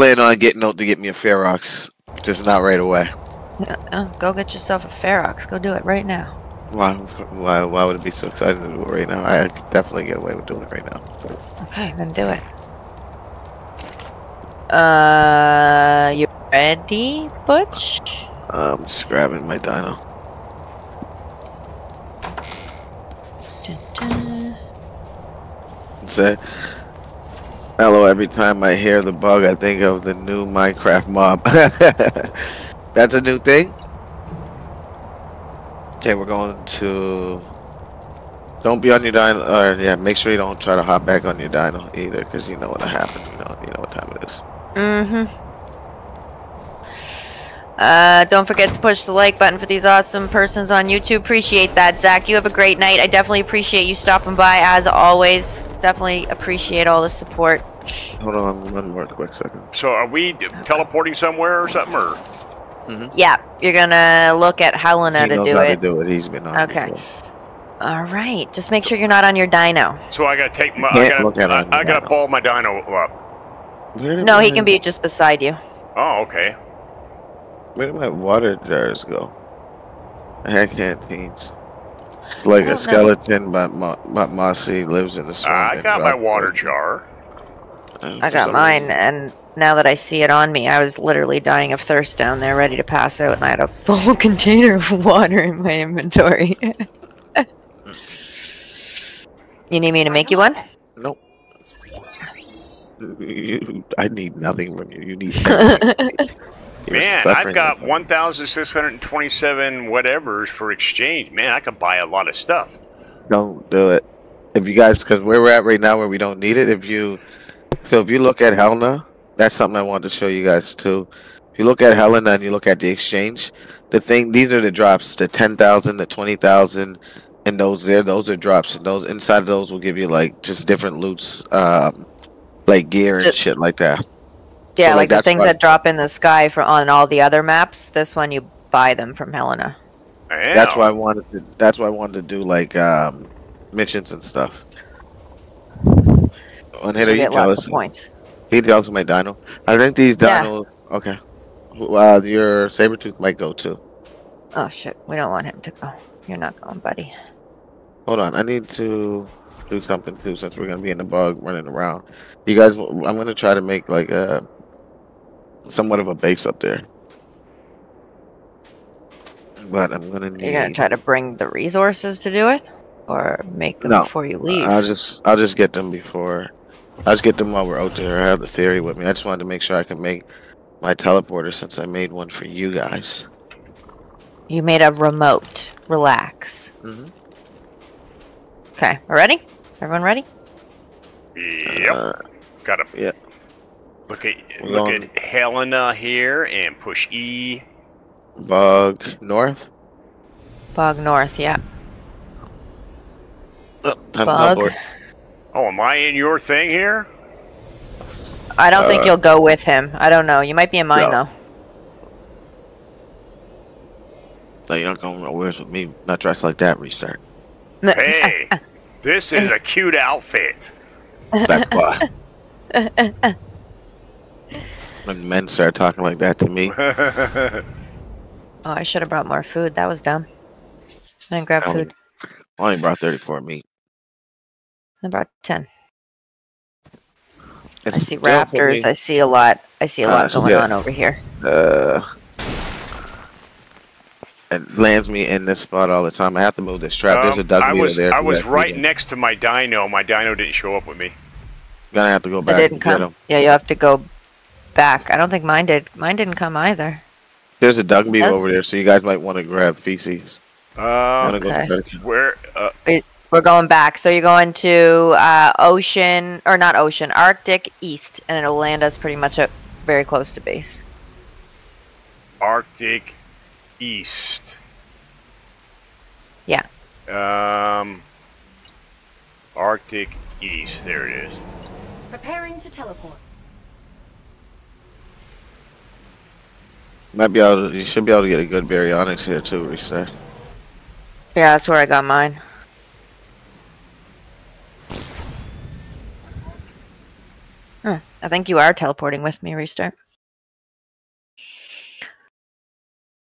plan on getting out to get me a Ferox, just not right away. Go get yourself a Ferox. Go do it right now. Why would it be so exciting to do it right now? I could definitely get away with doing it right now. Okay, then do it. You ready, Butch? I'm just grabbing my dino. Say, hello, every time I hear the bug, I think of the new Minecraft mob. That's a new thing? Okay, we're going to... Don't be on your dino, or yeah, make sure you don't try to hop back on your dino either, because you know what'll happen. You know what time it is. Don't forget to push the like button for these awesome persons on YouTube. Appreciate that, Zach. You have a great night. I definitely appreciate you stopping by, as always. Definitely appreciate all the support. Hold on one more quick second. So are we teleporting somewhere or something? Or? Mm-hmm. Yeah, you're going to look at Helena to do it. He knows how to do it. He's been on before. All right. Just make sure you're not on your dino. So I got to take my... I got to pull my dino up. No, he can be just beside you. Oh, okay. Where do my water jars go? I had canteens. It's like a skeleton, but Mossy lives in the swamp. I got my water jar. I got mine, and now that I see it on me, I was literally dying of thirst down there, ready to pass out, and I had a full container of water in my inventory. You need me to make you one? Nope. I need nothing from you. You need everything. Man, I've got 1,627 whatevers for exchange. Man, I could buy a lot of stuff. Don't do it. If you guys, because where we're at right now where we don't need it, if you look at Helena, that's something I wanted to show you guys too. If you look at Helena and you look at the exchange, the thing, these are the drops, the 10,000, the 20,000, and those there, those are drops. And those inside of those will give you like just different loots, like gear and shit like that. Yeah, so like the things that drop in the sky on all the other maps. This one you buy them from Helena. Damn. That's why I wanted to. That's why I wanted to do like missions and stuff. One hitter, you jealous? Points. He jealous of my dino. I think these dinos. Yeah. Okay. Your Sabertooth might go too. Oh shit! We don't want him to go. You're not going, buddy. Hold on. I need to do something too, since we're gonna be in the bug running around. You guys, I'm gonna try to make like a. Somewhat of a base up there, but I'm gonna need. You're gonna try to bring the resources to do it, or make them before you leave. I'll just get them before. I'll just get them while we're out there. I have the theory with me. I just wanted to make sure I could make my teleporter since I made one for you guys. You made a remote. Relax. Mm-hmm. Okay, we're ready. Everyone ready? Yep. Got him. Yep. Yeah. Look at Helena here and push E. Bug north. Bug north, yeah. Bug. Oh, am I in your thing here? I don't think you'll go with him. I don't know. You might be in mine though. Like, y'all going nowhere with me? Not dressed like that. Restart. Hey, this is a cute outfit. Black boy. When men start talking like that to me. Oh, I should have brought more food. That was dumb. I didn't grab food. I only brought 34 meat. I brought 10. I see raptors. I see a lot. I see a lot going on over here. It lands me in this spot all the time. I have to move this trap. There's a dug meter there. I was right next to my dino. My dino didn't show up with me. Gonna have to go back. It didn't come. Yeah, you have to go back. I don't think mine did. Mine didn't come either. There's a dung beetle over there, so you guys might want to grab feces. Okay. Where? We're going back. So you're going to ocean, or not ocean, Arctic East, and it'll land us pretty much up very close to base. Arctic East. Yeah. Arctic East. There it is. Preparing to teleport. Might be able to, you should be able to get a good Baryonyx here too, reset. Yeah, that's where I got mine. Huh. I think you are teleporting with me, Restart.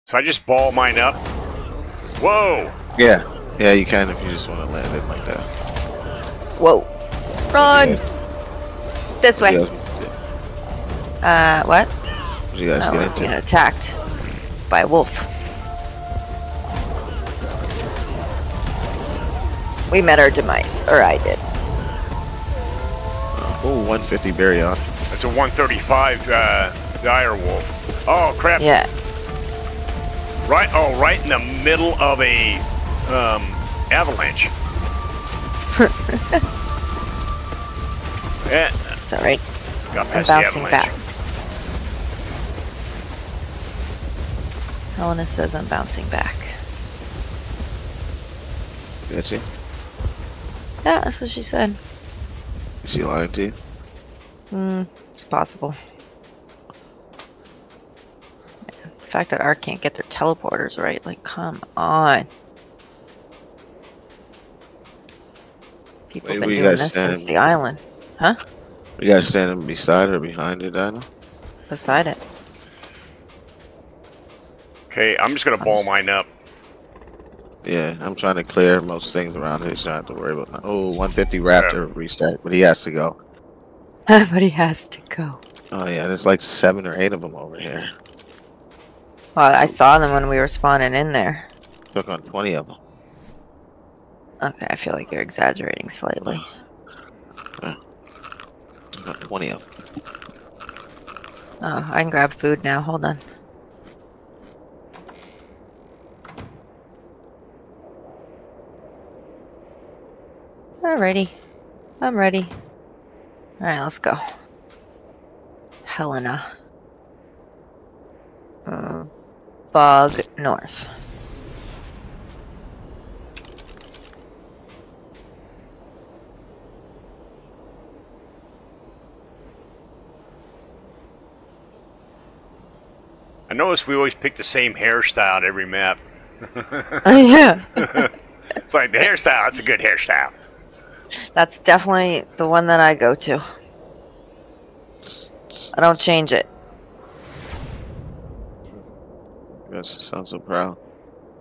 So I just ball mine up. Whoa! Yeah. Yeah, you can if you just want to land it like that. Whoa. Run! Yeah. This way. What? You guys get attacked by a wolf. We met our demise, or I did. Oh, 150 Baryonyx. That's a 135 dire wolf. Oh crap! Yeah. Right, oh, right in the middle of a avalanche. Yeah. It's all right. Got past the avalanche. Back. Helena says I'm bouncing back. That's it. Yeah, that's what she said. Is she lying to you? Hmm, it's possible. Man, the fact that Ark can't get their teleporters right, like, come on. People have been doing this since the island. Huh? You guys standing beside or behind it, Dinah? Beside it. Okay, I'm just gonna ball mine up. Yeah, I'm trying to clear most things around here, so I don't have to worry about that. Oh, 150 Raptor Restart, but he has to go. But he has to go. Oh yeah, there's like 7 or 8 of them over here. Well, I saw them when we were spawning in there. Took on 20 of them. Okay, I feel like you're exaggerating slightly. Took on 20 of them. Oh, I can grab food now, hold on. Alrighty. I'm ready. Alright, let's go. Helena. Bog North. I noticed we always pick the same hairstyle on every map. Oh, yeah. It's like the hairstyle, that's a good hairstyle. That's definitely the one that I go to. I don't change it. You guys sound so proud.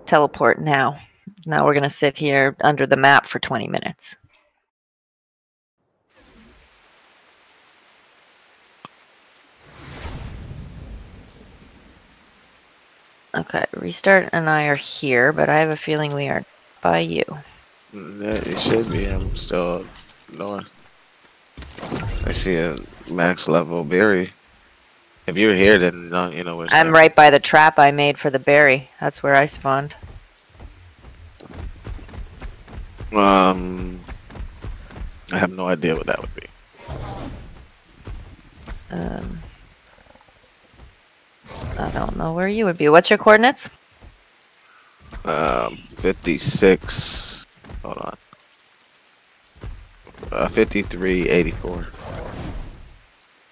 Teleport now. Now we're going to sit here under the map for 20 minutes. Okay, Restart and I are here, but I have a feeling we are by you. It should be. I'm still going. I see a max level berry. If you're here, then you know where. I'm right by the trap I made for the berry. That's where I spawned. I have no idea what that would be. I don't know where you would be. What's your coordinates? 56. Hold on. 5384.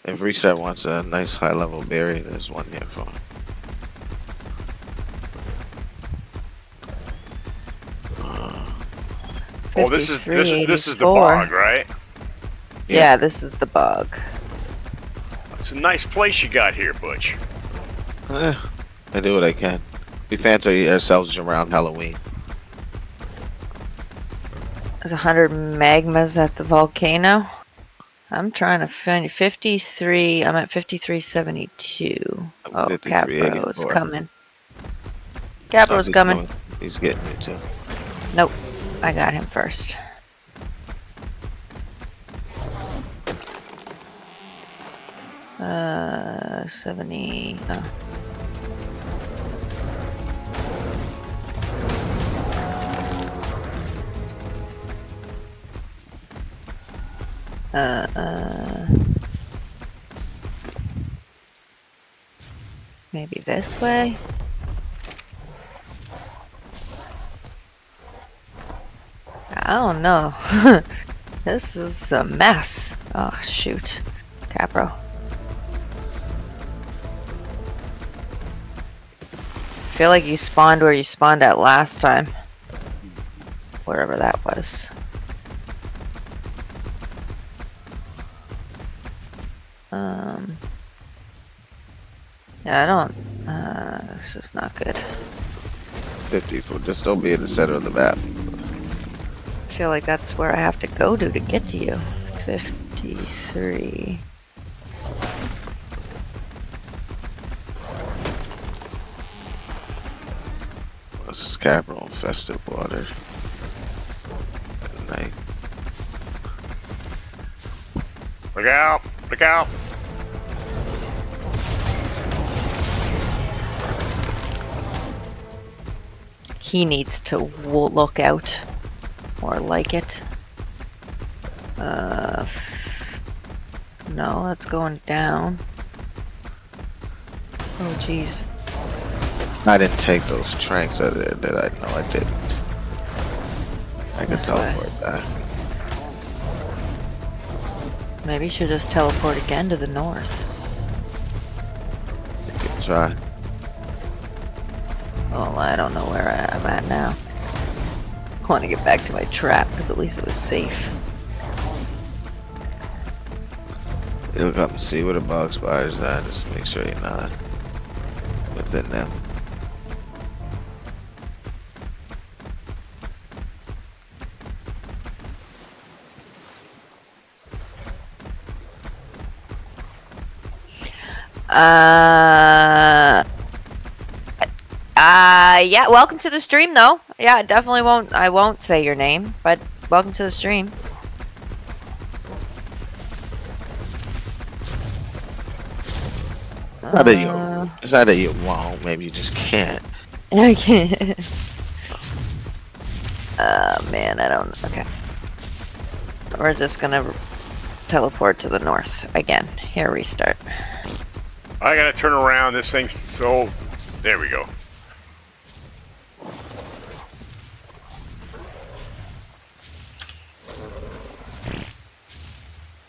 If Restart wants a nice high level berry, there's one here for him. Oh, this is the bog, right? Yeah. Yeah, this is the bog. It's a nice place you got here, Butch. I do what I can. We fancy ourselves around Halloween. There's 100 magmas at the volcano. I'm trying to find 53. I'm at 5372. Oh, Capro's coming. Capro's coming. Going. He's getting it too. Nope, I got him first. Maybe this way. I don't know. This is a mess. Oh shoot, Capro. I feel like you spawned where you spawned at last time. Wherever that was. Yeah, I don't. This is not good. 50 for just don't be in the center of the map. I feel like that's where I have to go to get to you. 53. Capro infested water. Good night. Look out! Look out! He needs to look out. Or like it. No, that's going down. Oh, jeez. I didn't take those tranks out of there, did I? No, I didn't. I can teleport back. Maybe you should just teleport again to the north. You can try. Well, I don't know where I'm at now. I want to get back to my trap, because at least it was safe. You look up and see where the bug spiders are, just make sure you're not within them. Yeah, welcome to the stream though. Yeah, I won't say your name, but welcome to the stream. It's not that you won't, maybe you just can't. I can't. Man, I don't, okay. We're just gonna teleport to the north again. Here we start. I gotta turn around, this thing's so... There we go.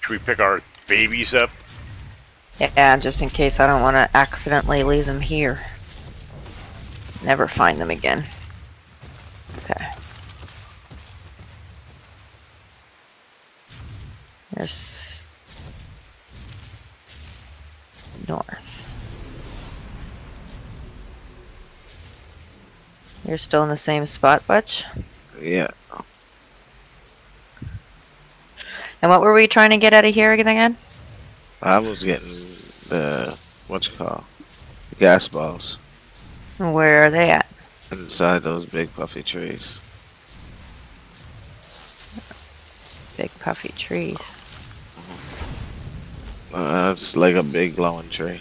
Should we pick our babies up? Yeah, just in case I don't want to accidentally leave them here. Never find them again. Okay. There's... north. You're still in the same spot, Butch? Yeah. And what were we trying to get out of here again? I was getting the... what you call? The gas balls. Where are they at? Inside those big puffy trees. Big puffy trees. It's like a big glowing tree.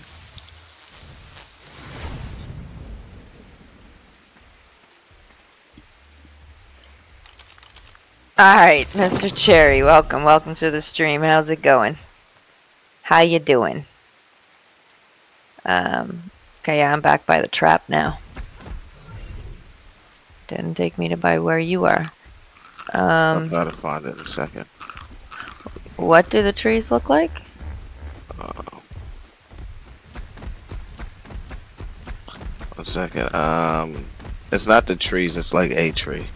Alright, Mr. Cherry, welcome. Welcome to the stream. How's it going? How you doing? Okay, yeah, I'm back by the trap now. Didn't take me to by where you are. I'll try to find it in a second. What do the trees look like? One second. It's not the trees, it's like a tree.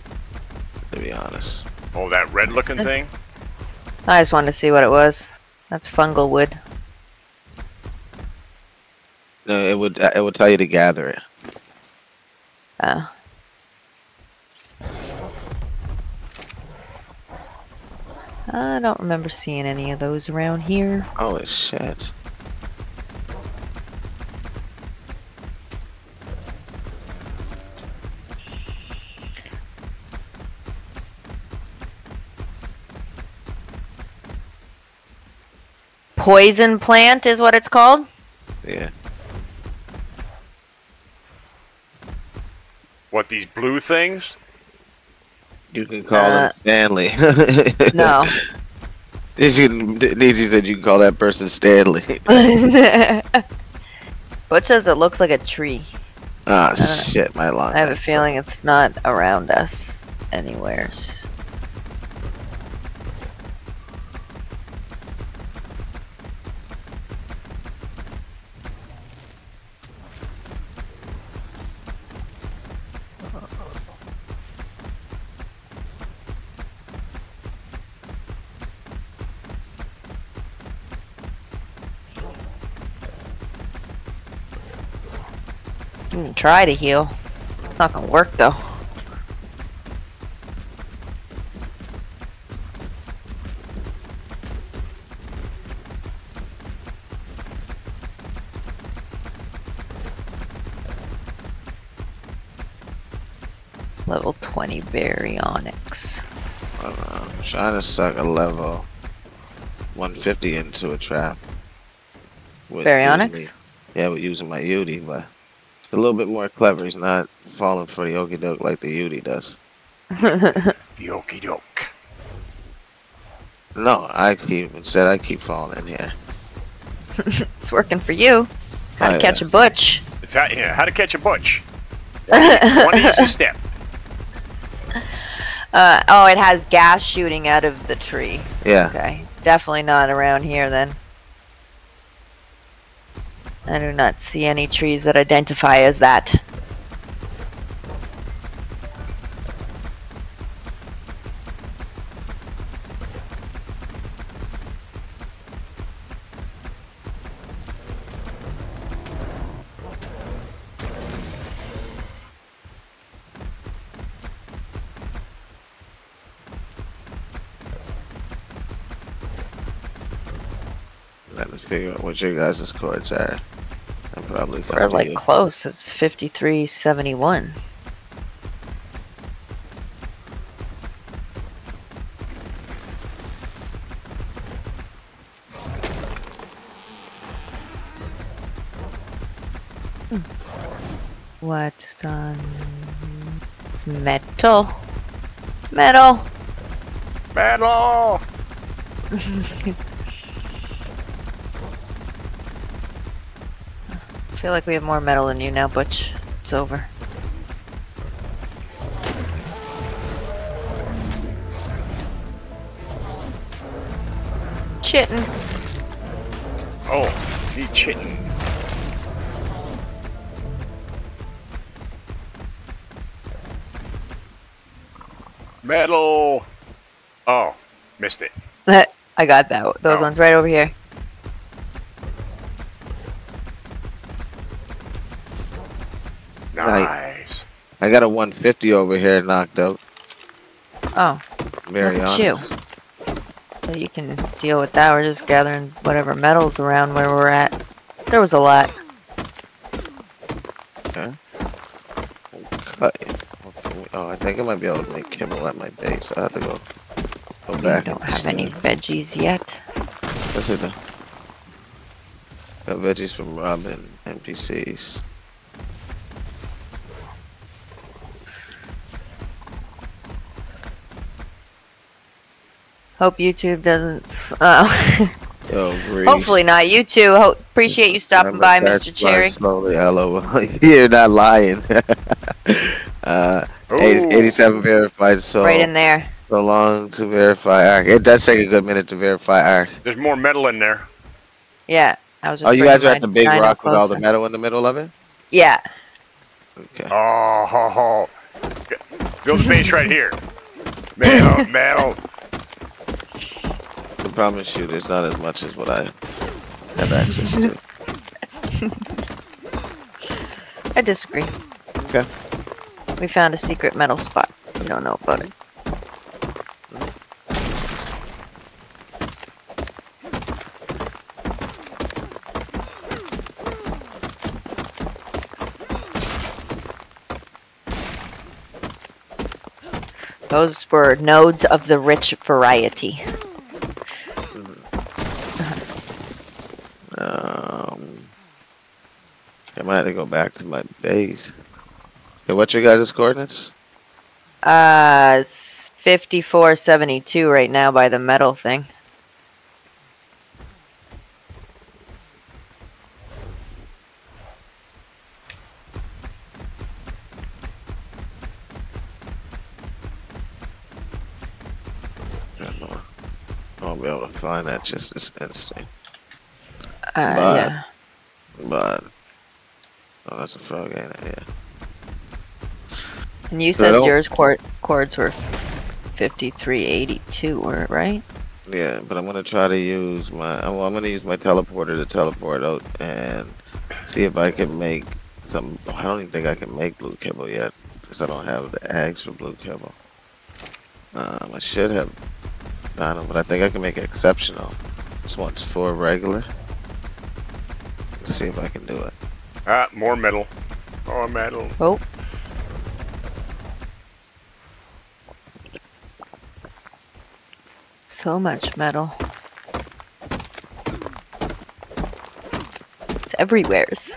To be honest. Oh, that red looking thing? I just wanted to see what it was. That's fungal wood. No, it would tell you to gather it. Oh. I don't remember seeing any of those around here. Oh shit. Poison plant is what it's called? Yeah. What, these blue things? You can call them Stanley. No. Niji said you can call that person Stanley. Butch says it looks like a tree. Ah, shit, my line. I have a feeling it's not around us anywhere. I'm gonna try to heal. It's not gonna work though. Level 20 Baryonyx. I'm trying to suck a level 150 into a trap. Baryonyx? Yeah, we're using my Yudi, but a little bit more clever. He's not falling for the okie doke like the Yudi does. The okie doke. No, I keep falling in here. It's working for you. How to catch a butch. It's out here. How to catch a butch. One easy step. Oh, it has gas shooting out of the tree. Yeah. Okay. Definitely not around here then. I do not see any trees that identify as that. Let me figure out what your guys' chords are. Probably we're like close. It's 5371. What's on? It's metal. Metal. Metal. I feel like we have more metal than you now, Butch. It's over. Chittin'. Oh, he chittin'. Metal. Oh, missed it. I got that. Those ones right over here. Nice. I got a 150 over here knocked out. Oh. Very honest. So you can deal with that. We're just gathering whatever metals around where we're at. There was a lot. Okay. Oh, I think I might be able to make kibble at my base. I have to go back. I don't have any veggies yet. Let's see the veggies from Robin NPCs. Hope YouTube doesn't. Hopefully not. You too. Appreciate you stopping by, Mr. Cherry. Slowly, hello. You're not lying. 87 verified. So right in there. So long to verify arc. It does take a good minute to verify arc. There's more metal in there. Yeah, I was. Just you guys are at the big rock with all the metal in the middle of it. Yeah. Okay. Oh, ho, ho. Build the base right here. Metal, metal. I promise you, there's not as much as what I have access to. I disagree. Okay. We found a secret metal spot. We don't know about it. Those were nodes of the rich variety. I might have to go back to my base. Okay, what's your guys' coordinates? 5472 right now by the metal thing. I don't know. I won't be able to find that just this instant. But oh, that's a frog, ain't it? Yeah. And you said yours chords were 5382, right? Yeah, but I'm gonna try to use my teleporter to teleport out and see if I can make Something, I don't even think I can make blue kibble yet because I don't have the eggs for blue kibble. I should have done it, but I think I can make it exceptional. This one's for regular. Let's see if I can do it. Ah, more metal. More metal. Oh. So much metal. It's everywhere's.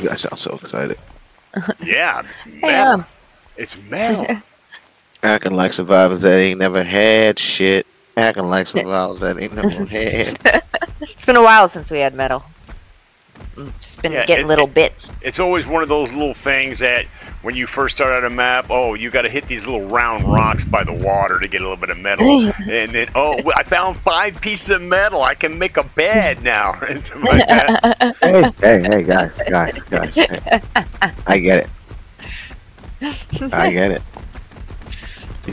You guys sound so excited. Yeah, it's metal. It's metal. Acting like survivors that ain't never had shit. Acting like survivors that ain't never had. It's been a while since we had metal. Just been getting little bits. It's always one of those little things that when you first start out a map, oh, you got to hit these little round rocks by the water to get a little bit of metal. And then, oh, I found 5 pieces of metal. I can make a bed now. And something like that. Hey, guys. I get it.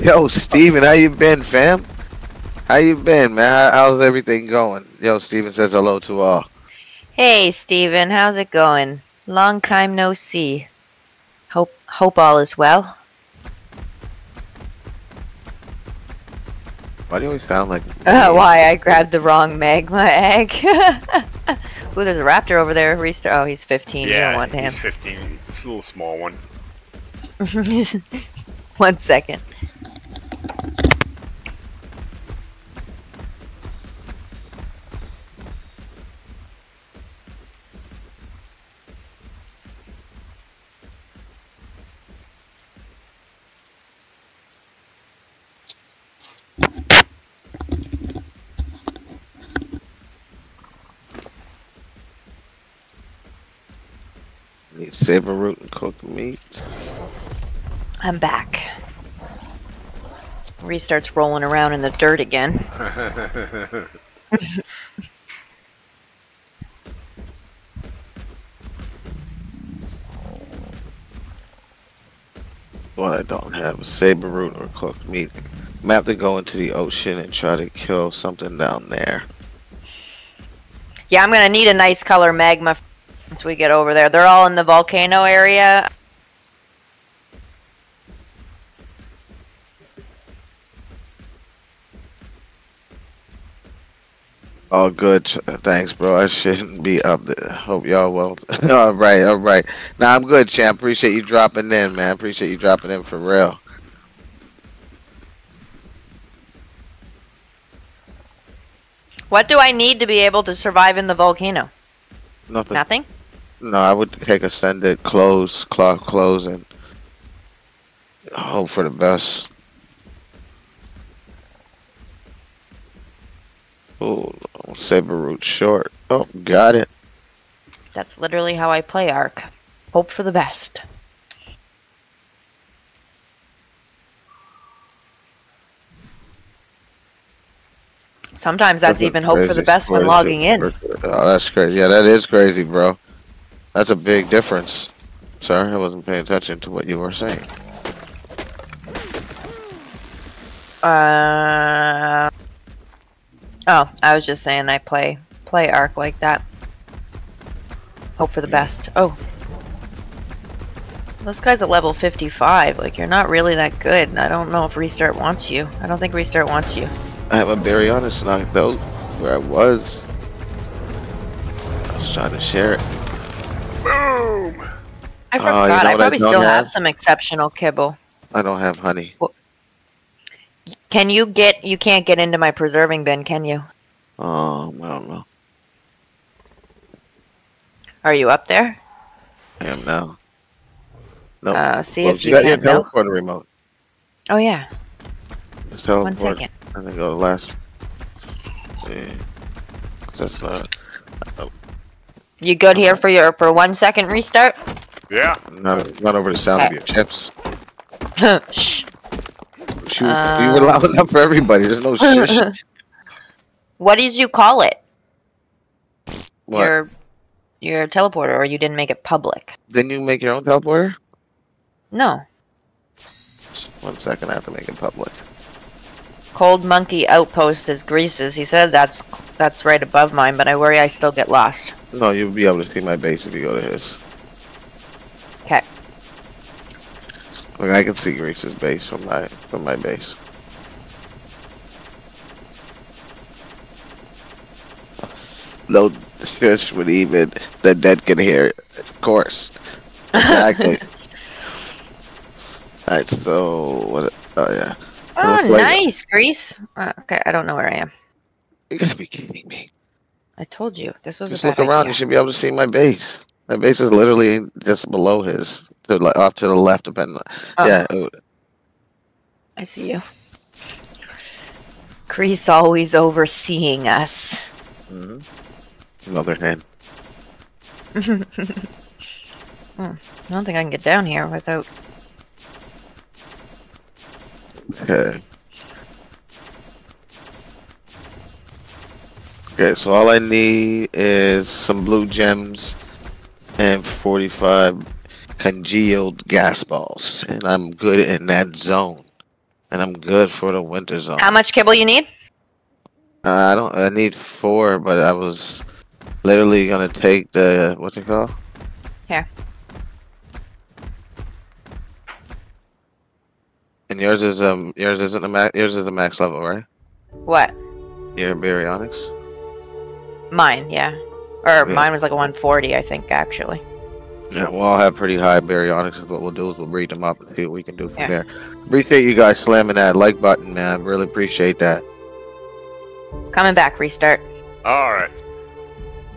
Yo, Steven, how you been, fam? How you been, man? How's everything going? Yo, Steven says hello to all. Hey, Steven, how's it going? Long time no see. Hope all is well. Why do you always sound like... why, I grabbed the wrong magma egg. Ooh, there's a raptor over there. Oh, he's 15. Yeah, you don't want him. He's 15. It's a little small one. 1 second. Savory root and cooked meat. I'm back. Restarts rolling around in the dirt again. What I don't have is savory root or cooked meat. I'm have to go into the ocean and try to kill something down there. Yeah, I'm gonna need a nice color magma. Once we get over there, they're all in the volcano area. Oh, good. Thanks, bro. I shouldn't be up there. Hope y'all well. All right. Nah, I'm good, champ. Appreciate you dropping in, man. Appreciate you dropping in for real. What do I need to be able to survive in the volcano? Nothing. Nothing? No, I would take ascended, cloth clothes, and hope for the best. Oh, saber root short. Oh, got it. That's literally how I play Ark. Hope for the best. Sometimes that's even hope for the best when logging in. Oh, that's crazy. Yeah, that is crazy, bro. That's a big difference. Sorry, I wasn't paying attention to what you were saying. Oh, I was just saying I play Ark like that. Hope for the best. Oh. This guy's at level 55. Like, you're not really that good. And I don't know if Restart wants you. I don't think Restart wants you. I have a Baryonyx knocked out where I was trying to share it. Boom! I forgot. You know, I probably still have some exceptional kibble. I don't have honey. Well, can you get... You can't get into my preserving bin, can you? Oh, I don't know. Are you up there? I am now. No. Nope. See if you got your teleporter remote. Oh, yeah. Just teleport. 1 second. I'm gonna go last. Yeah. That's not. You good here for your 1 second restart? Yeah. Not over the sound of your chips. Shh. Shoot, you were loud enough for everybody. There's no shh. What did you call it? What? Your teleporter, or you didn't make it public? Didn't you make your own teleporter? No. 1 second, I have to make it public. Cold Monkey outpost is Greases. He said that's right above mine, but I worry I still get lost. No, you'll be able to see my base if you go to his. Okay. Like I can see Grease's base from my base. No church would even the dead can hear it. Of course. Exactly. Alright, so what? Oh yeah. Oh, nice, Grease. Okay, I don't know where I am. You gotta be kidding me. I told you this was. Just a bad look around. Idea. You should be able to see my base. My base is literally just below his, to like off to the left. Depending. Oh. Yeah. I see you. Grease always overseeing us. Mm-hmm. Another hand. I don't think I can get down here without. Okay. Okay, so all I need is some blue gems and 45 congealed gas balls, and I'm good in that zone, and I'm good for the winter zone. How much kibble you need? I don't. I need 4, but I was literally gonna take the what's it called? Here. And yours isn't the max. Yours is the max level, right? What? Your Baryonyx. Mine, yeah. Or yeah. Mine was like a 140, I think, actually. Yeah, we'll all have pretty high Baryonyx. What we'll do is we'll breed them up and see what we can do from there. Appreciate you guys slamming that like button, man. I really appreciate that. Coming back, restart. Alright.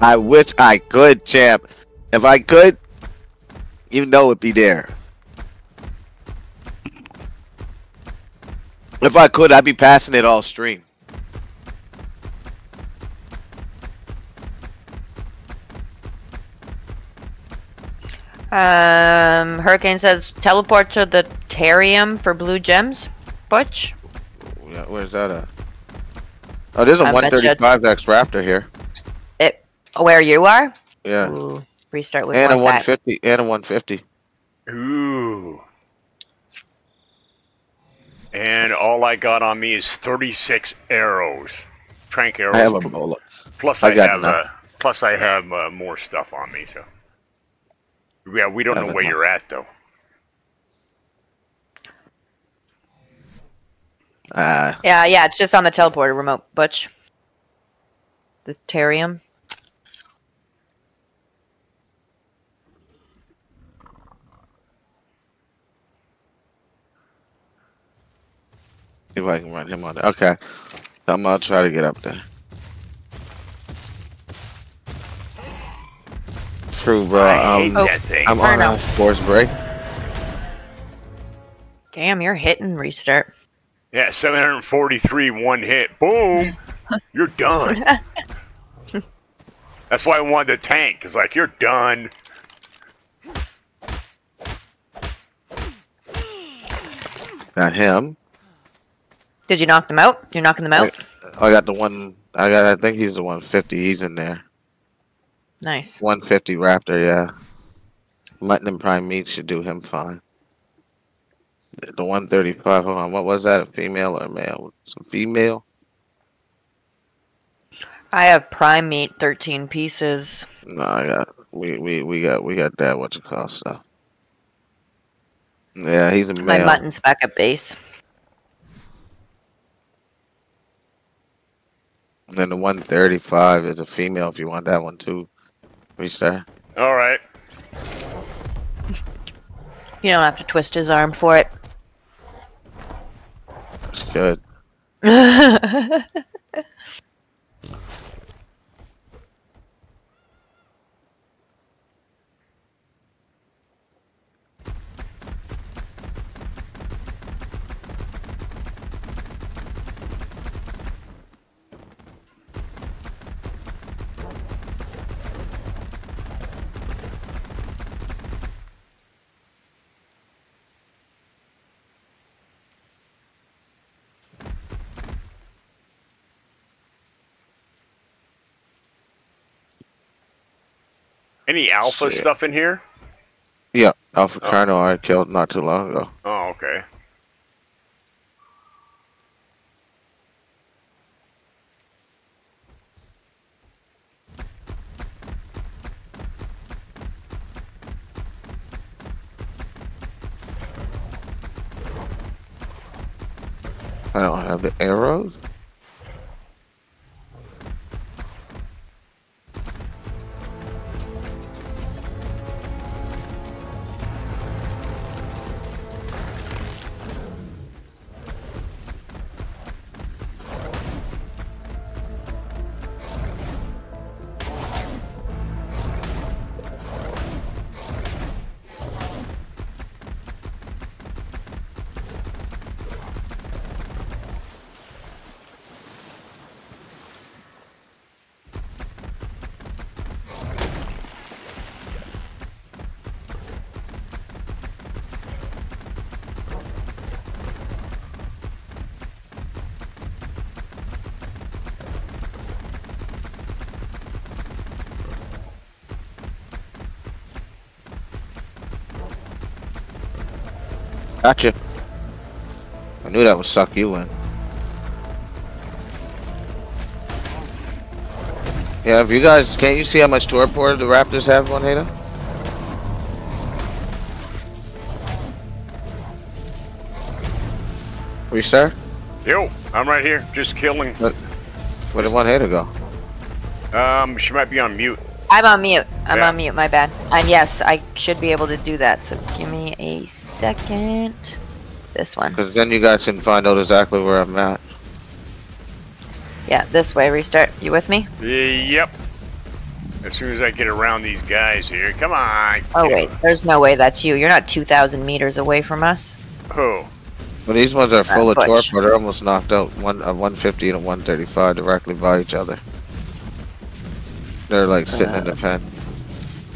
I wish I could, champ. If I could, you know it'd be there. If I could, I'd be passing it all stream. Hurricane says teleport to the Terium for blue gems. Butch? Yeah, where's that at? Oh, there's a 135x Raptor here. It where you are? Yeah. Ooh, restart with and a 150 and a 150. Ooh. And all I got on me is 36 arrows, trank arrows. I have a bullet. Plus I have more stuff on me, so. Yeah, we don't know where you're at, though. Yeah, it's just on the teleporter remote, Butch. The Terium. If I can run him on there. Okay. I'm going to try to get up there. True, bro. I hate that thing. I'm on a force break. Damn, you're hitting restart. Yeah, 743 one hit. Boom. You're done. That's why I wanted to tank. It's like, you're done. Not him. Did you knock them out? You're knocking them out? I got the one. I think he's the 150. He's in there. Nice. 150 Raptor, yeah. Mutton prime meat should do him fine. The 135, hold on, what was that? A female or a male? It's a female. I have prime meat 13 pieces. No, I got we got that what you call stuff. Yeah, he's a male. My mutton's back at base. And then the 135 is a female if you want that one too. Restart. All right. You don't have to twist his arm for it. Should. Any alpha stuff in here? Yeah, alpha Carno I killed not too long ago. Oh, okay. I don't have the arrows. Gotcha. I knew that would suck you in. Yeah, if you guys, can't you see how much tour board the Raptors have, OneHater? Are you sir? Yo, I'm right here, just killing. Where did OneHater go? She might be on mute. I'm on mute. I'm on mute, my bad. And yes, I should be able to do that, so give me a second. This one. Because then you guys can find out exactly where I'm at. Yeah, this way. Restart. You with me? Yep. As soon as I get around these guys here. Come on. Oh, wait. There's no way that's you. You're not 2,000 meters away from us. Oh. Well, these ones are full of torpor. They're almost knocked out. One 150 and a 135 directly by each other. They're like sitting in the pen.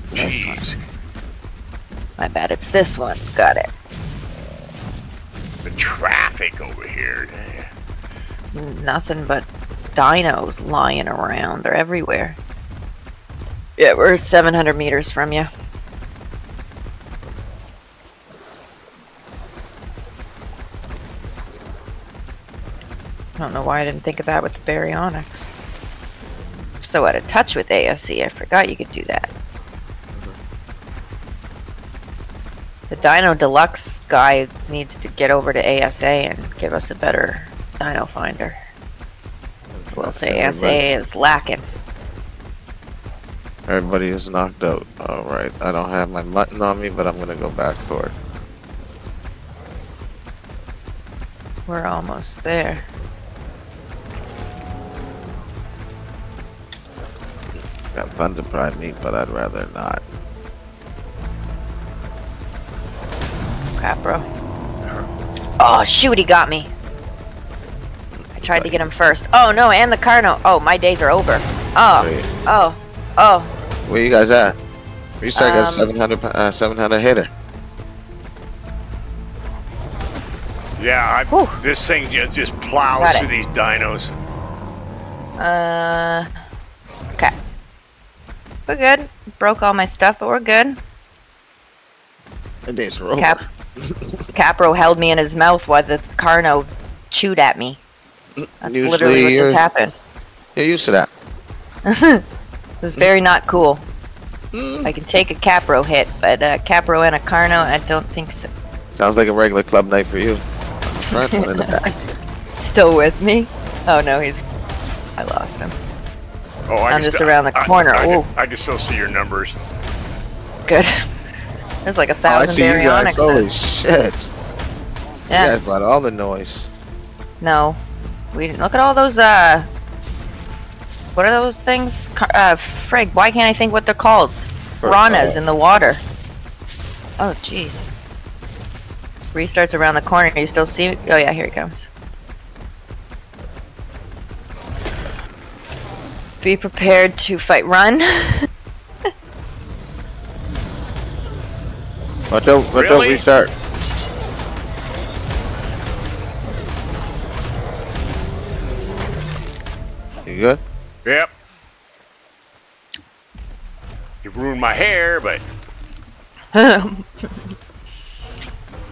Jeez. My bad, it's this one. Got it. The traffic over here. Nothing but dinos lying around. They're everywhere. Yeah, we're 700 meters from you. I don't know why I didn't think of that with the Baryonyx. So out of touch with ASA, I forgot you could do that. The Dino Deluxe guy needs to get over to ASA and give us a better Dino Finder. We'll say ASA is lacking. Everybody is knocked out. Alright, I don't have my mutton on me, but I'm gonna go back for it. We're almost there. Got fun to prime meat, but I'd rather not. Capro. Oh shoot, he got me. I tried to get him first. Oh no, and the Carno. Oh, my days are over. Oh, oh, oh. Where you guys at? We still got 700 hitter. Yeah, this thing just plows through these dinos. Okay. We're good. Broke all my stuff, but we're good. My days are over. Capro held me in his mouth while the Carno chewed at me. That's literally what just happened. You're used to that. It was very not cool. I can take a Capro hit, but Capro and a Carno, I don't think so. Sounds like a regular club night for you. Still with me? Oh no, I lost him. Oh, I'm just around the corner. I can still see your numbers. Good. There's like 1,000 Baryonyxes. Holy shit. Yeah. You guys brought all the noise. No. We didn't. Look at all those, what are those things? Frig, why can't I think what they're called? Piranhas in the water. Oh, jeez. Restarts around the corner. You still see me? Oh, yeah, here it comes. Be prepared to fight. Run. Watch out! Watch out! Restart. You good? Yep. You ruined my hair, but.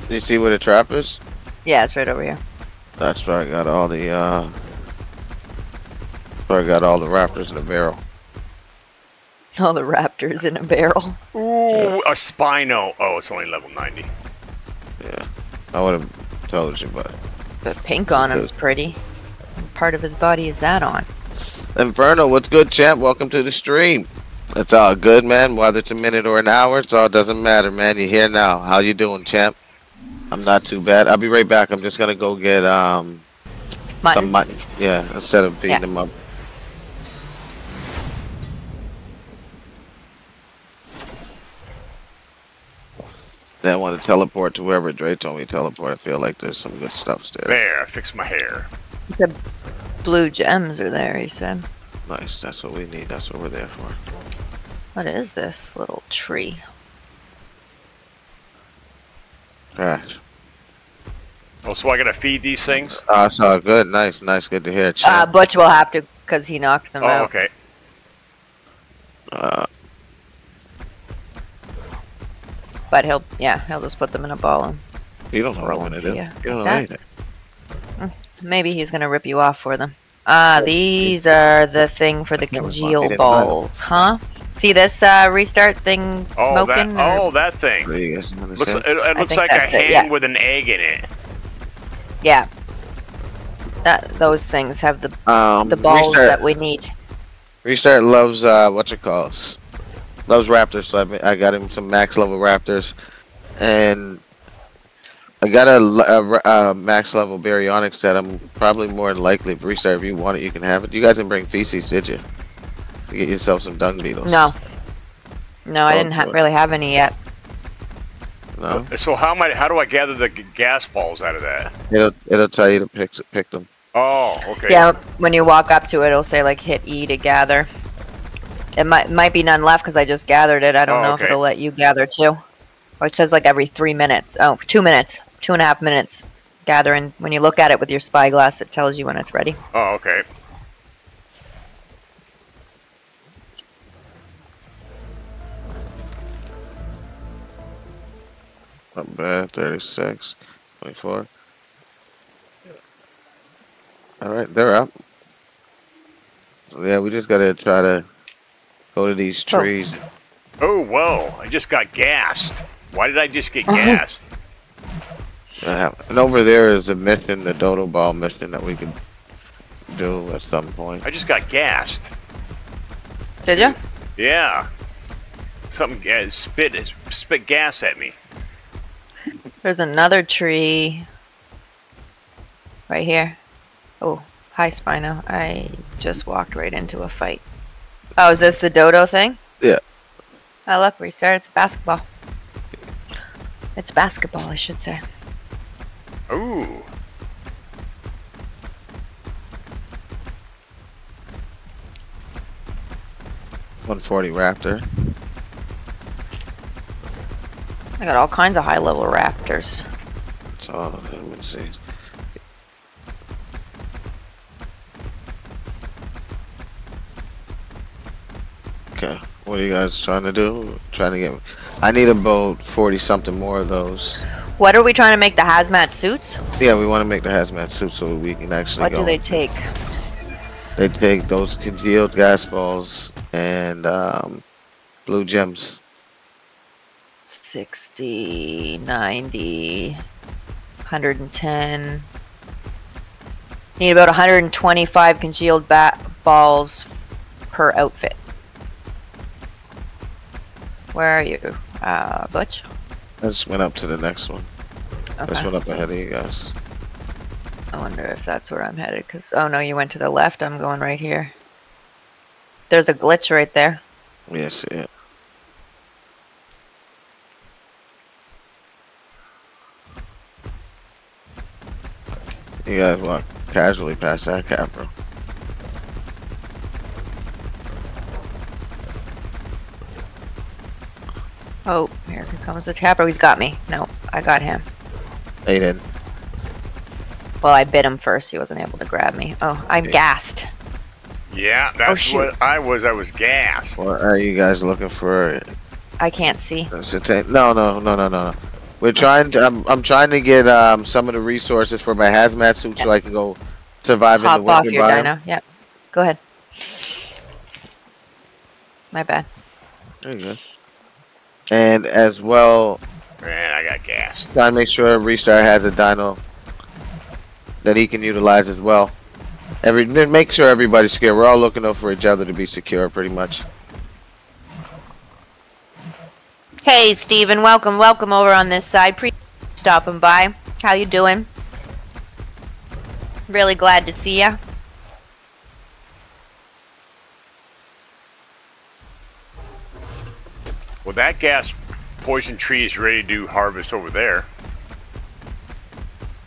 You see where the trap is? Yeah, it's right over here. That's where I got all the. I got all the raptors in a barrel. All the raptors in a barrel. Ooh, a Spino. Oh, it's only level 90. Yeah, I would have told you, but The pink on him's pretty. What part of his body is that on? Inferno, what's good, champ? Welcome to the stream. It's all good, man. Whether it's a minute or an hour, it's all doesn't matter, man. You're here now. How you doing, champ? I'm not too bad. I'll be right back. I'm just gonna go get mutton. Some mutton. Yeah, instead of beating them up. Then I want to teleport to wherever Dre told me to teleport. I feel like there's some good stuff still. There, I fixed my hair. The blue gems are there, he said. Nice, that's what we need. That's what we're there for. What is this little tree? Alright. Oh, so I gotta feed these things? It's all good. Nice, nice. Good to hear. Butch will have to, because he knocked them out. Oh, okay. But he'll, he'll just put them in a ball and you don't know what to do. You don't like it. Maybe he's gonna rip you off for them. These are the thing for the congeal balls, huh? See this restart thing smoking? Oh, that thing. It looks like a hand with an egg in it. Yeah. Those things have the balls that we need. Restart loves loves Raptors, so I got him some max level Raptors, and I got a max level Baryonyx that I'm probably more than likely to restart. If you want it, you can have it. You guys didn't bring feces, did you? You get yourself some dung beetles. No, I didn't really have any yet. No. So how do I gather the gas balls out of that? It'll tell you to pick them. Oh, okay. Yeah, when you walk up to it, it'll say like hit E to gather. It might be none left because I just gathered it. I don't know if it'll let you gather too. Or it says like every 3 minutes. Oh, 2 minutes. 2.5 minutes. Gathering. When you look at it with your spyglass, it tells you when it's ready. Oh, okay. Not bad. 36. 24. Alright, they're up. So, yeah, we just gotta try to go to these trees. Oh, whoa. I just got gassed. Why did I just get gassed? And over there is a mission, the dodo ball mission that we can do at some point. I just got gassed. Did you? Yeah. Something spit gas at me. There's another tree right here. Oh, hi, Spino. I just walked right into a fight. Oh, is this the dodo thing? Yeah. Oh, look, restart. It's basketball. It's basketball, I should say. Ooh. $140 raptor. I got all kinds of high-level raptors. That's all of them. Let's see. Okay, what are you guys trying to do? Trying to get. I need about 40-something more of those. What are we trying to make, the hazmat suits? Yeah, we want to make the hazmat suits so we can actually. What do they take? They take those congealed gas balls and blue gems. 60, 90, 110. Need about 125 congealed balls per outfit. Where are you, Butch? I just went up to the next one. Okay. I just went up ahead of you guys. I wonder if that's where I'm headed, because... Oh, no, you went to the left. I'm going right here. There's a glitch right there. Yes, yeah. You guys walk casually past that Capro. Oh, here comes the Capro. He's got me. No, I got him. He did. Well, I bit him first. He wasn't able to grab me. Oh, I'm gassed. Yeah, that's what I was. I was gassed. What are you guys looking for? I can't see. No. We're trying to. I'm trying to get some of the resources for my hazmat suit so I can go survive in the winter biome. Hop off your dino. Yeah. Go ahead. My bad. There you go. And as well, man, I got gassed. Gotta make sure Restart has a dino that he can utilize as well. Make sure everybody's scared. We're all looking out for each other to be secure, pretty much. Hey, Steven. Welcome, welcome over on this side. Appreciate you stopping by. How you doing? Really glad to see ya. Well, that gas poison tree is ready to harvest over there.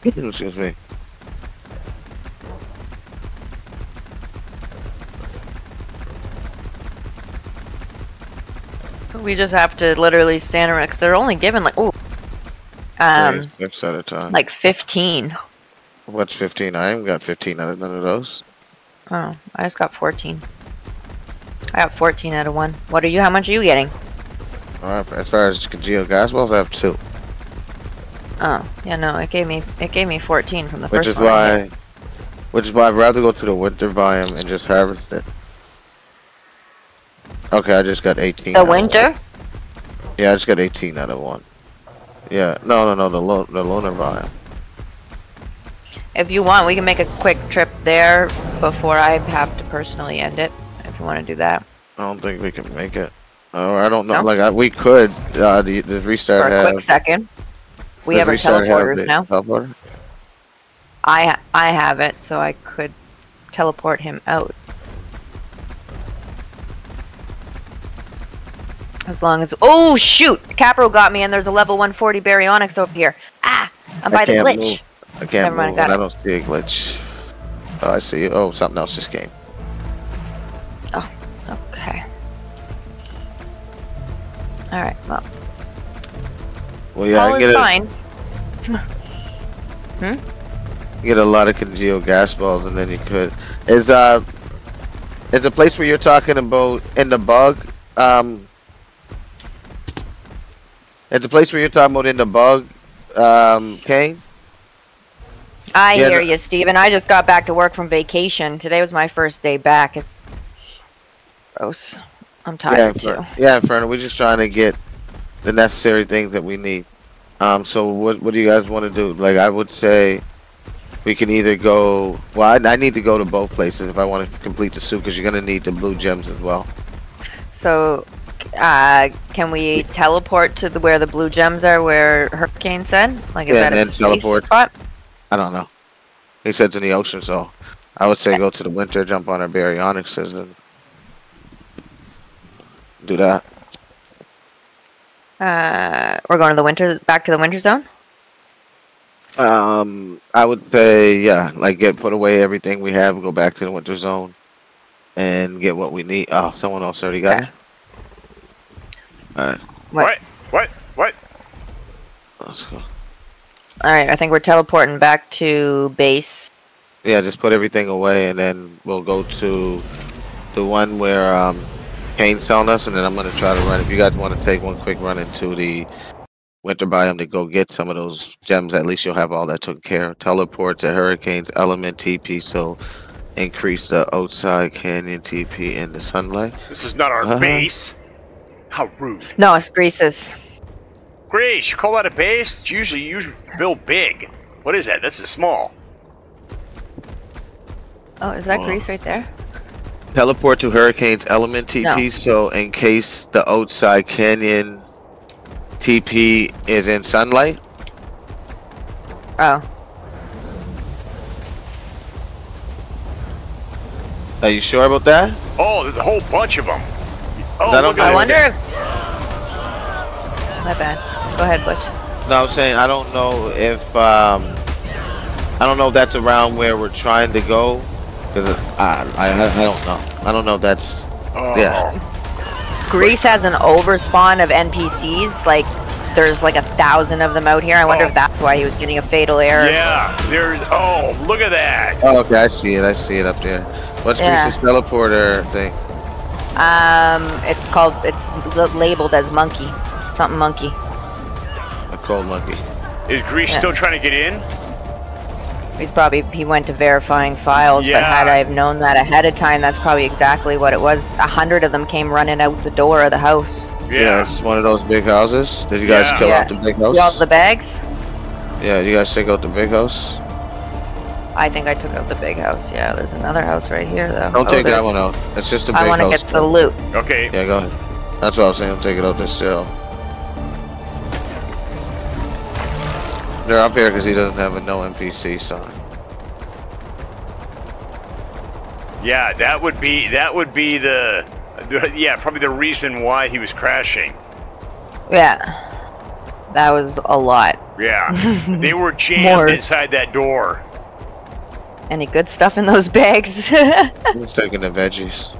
Excuse me. So we just have to literally stand around because they're only given like six at a time. Like 15. What's 15? I haven't got 15 out of none of those. Oh, I just got 14. I got 14 out of one. What are you? How much are you getting? Alright, as far as GeoGoswells, I have 2. Oh, yeah, no, it gave me 14 from the first one. Which is why I'd rather go to the winter biome and just harvest it. Okay, I just got 18. The winter? Yeah, I just got 18 out of one. Yeah, no, the lunar biome. If you want, we can make a quick trip there before I have to personally end it. If you want to do that. I don't think we can make it. Oh, I don't know. No? Like we could the restart. For a quick second. We have our teleporters now. Teleporter? I have it, so I could teleport him out. As long as oh shoot, Capro got me, and there's a level 140 Baryonyx over here. Ah, I'm by the glitch. Move. I can't Never mind, move. I don't see a glitch. Oh, I see. Oh, something else just came. Oh, okay. All right. Well, yeah, I get fine. You get a lot of congealed gas balls, and then you could. Is the place where you're talking about in the bug? Is the place where you're talking about in the bug, Kane? I hear you, Steven. I just got back to work from vacation. Today was my first day back. It's gross. I'm tired too. Yeah, Inferno. We're just trying to get the necessary things that we need. So what do you guys want to do? Like, I would say we can either go. Well, I need to go to both places if I want to complete the suit because you're gonna need the blue gems as well. So, can we teleport to where the blue gems are? Where Hurricane said, like, is that a safe spot? I don't know. He said it's in the ocean, so I would say go to the winter, jump on our Baryonyxes and do that. We're going to the winter, back to the winter zone? I would say, yeah, like put away everything we have, go back to the winter zone and get what we need. Oh, someone else already got it. Alright. What? Let's go. Alright, I think we're teleporting back to base. Yeah, just put everything away and then we'll go to the one where, Kane's telling us, and then I'm going to try to run. If you guys want to take one quick run into the winter biome to go get some of those gems, at least you'll have all that taken care of. Teleport to Hurricane's Element TP, so increase the outside canyon TP in the sunlight. This is not our base. How rude. No, it's Grease's. Grease, you call that a base? It's usually you build big. What is that? That's a small. Oh, is that Grease right there? Teleport to Hurricane's Element TP, so in case the outside canyon TP is in sunlight. Oh. Are you sure about that? Oh, there's a whole bunch of them. Oh, I wonder if... My bad. Go ahead, Butch. No, I'm saying I don't know if... I don't know if that's around where we're trying to go. I don't know. I don't know if that's... Yeah. Grease has an overspawn of NPCs. Like, there's like 1,000 of them out here. I wonder if that's why he was getting a fatal error. Yeah, there's... Oh, look at that! Oh, okay, I see it. I see it up there. What's Grease's teleporter thing? It's called... It's labeled as Monkey. Something Monkey. A Cold Monkey. Is Grease still trying to get in? He's probably, he went to verifying files, but had I have known that ahead of time, that's probably exactly what it was. 100 of them came running out the door of the house. Yeah, it's one of those big houses. Did you guys kill out the big house? You all the bags? Yeah, you guys take out the big house? I think I took out the big house. Yeah, there's another house right here, though. Don't take that one out. It's just a big house. I want to get the loot. Okay. Yeah, go ahead. That's what I was saying. I'll take it out this cell. They're up here because he doesn't have a no NPC sign. Yeah, that would be the probably the reason why he was crashing. Yeah, that was a lot. Yeah, they were jammed inside that door. Any good stuff in those bags? He's taking the veggies.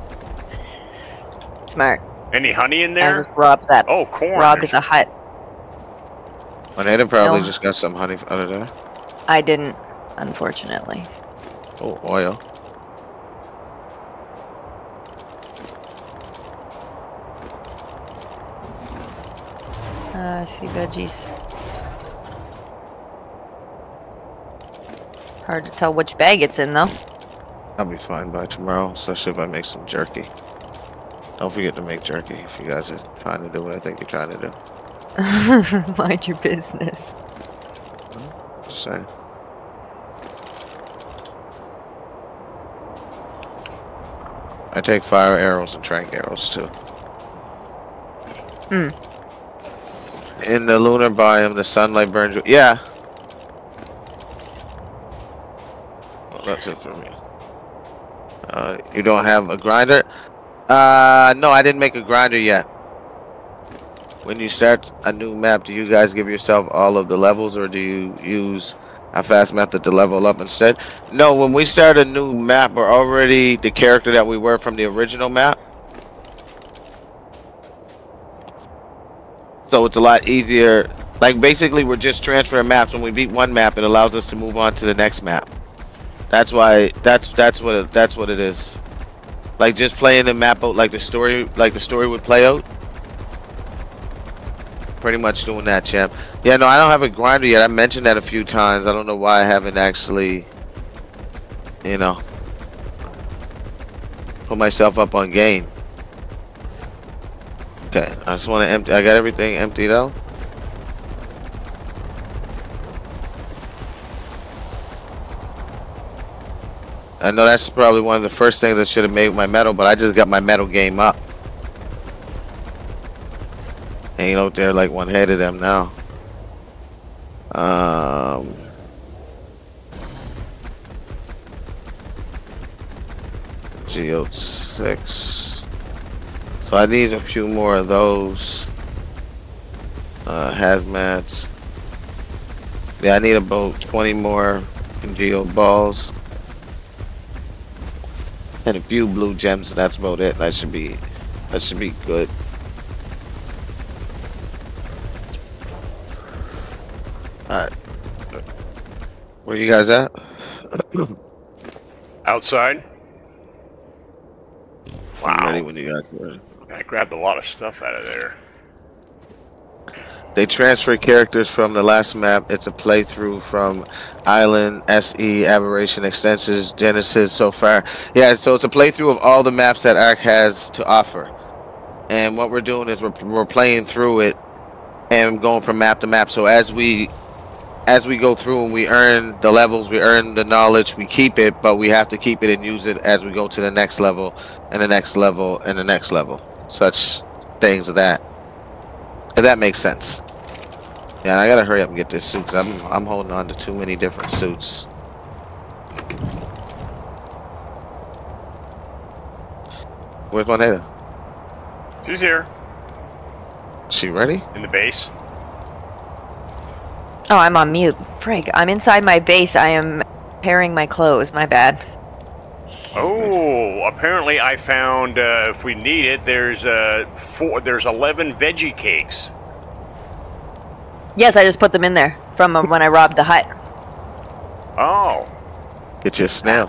Smart. Any honey in there? I just robbed that. Oh, corn. Robbed the hut. Anita probably just got some honey out of there. I didn't, unfortunately. Oh, oil. I see veggies. Hard to tell which bag it's in, though. I'll be fine by tomorrow, especially if I make some jerky. Don't forget to make jerky if you guys are trying to do what I think you're trying to do. Mind your business. Sorry. I take fire arrows and trank arrows too. In the lunar biome, the sunlight burns you. Yeah. Well, that's it for me. You don't have a grinder? No, I didn't make a grinder yet. When you start a new map, do you guys give yourself all of the levels, or do you use a fast method to level up instead? No, when we start a new map, we're already the character that we were from the original map. So it's a lot easier. Like, basically, we're just transferring maps. When we beat one map, it allows us to move on to the next map. That's why. That's what it is. Like, just playing the map out, like the story would play out. Pretty much doing that, champ. Yeah, no, I don't have a grinder yet. I mentioned that a few times. I don't know why I haven't actually, you know, put myself up on game. Okay, I just want to empty. I got everything emptied out. I know that's probably one of the first things I should have made with my metal, but I just got my metal game up. Ain't out there like one head of them now. Geode 6. So I need a few more of those. Hazmats. Yeah, I need about 20 more geode balls. And a few blue gems, and that's about it. That should be good. Alright. Where you guys at? Outside. Wow. Ready when you guys were. I grabbed a lot of stuff out of there. They transfer characters from the last map. It's a playthrough from Island, SE, Aberration, Extensions, Genesis, so far. Yeah, so it's a playthrough of all the maps that Ark has to offer. And what we're doing is we're playing through it and going from map to map. So as we go through and we earn the levels, we earn the knowledge, we keep it, but we have to keep it and use it as we go to the next level and the next level and the next level. Such things of that. If that makes sense. Yeah, and I gotta hurry up and get this suit, because I'm holding on to too many different suits. Where's Moneta? She's here. She ready? In the base. Oh, I'm on mute. Frig, I'm inside my base. I am pairing my clothes. My bad. Oh, apparently I found, if we need it, there's 11 veggie cakes. Yes, I just put them in there from when I robbed the hut. Oh. Get you a snail.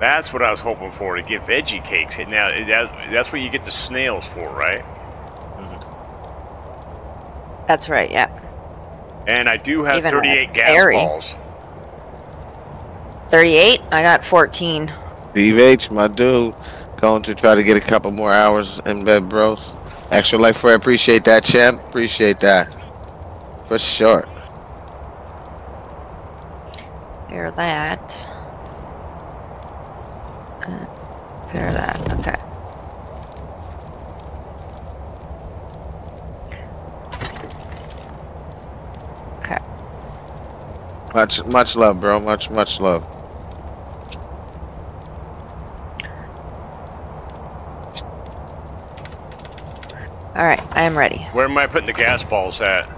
That's what I was hoping for, to get veggie cakes. Now, that's what you get the snails for, right? That's right, yeah. And I do have even 38 gas balls. 38? I got 14. Steve H, my dude. Going to try to get a couple more hours in bed, bros. Extra life for appreciate that, champ. Appreciate that. For sure. Repair that. Repair that, okay. Okay. Much love, bro. Much love. Alright, I am ready. Where am I putting the gas balls at?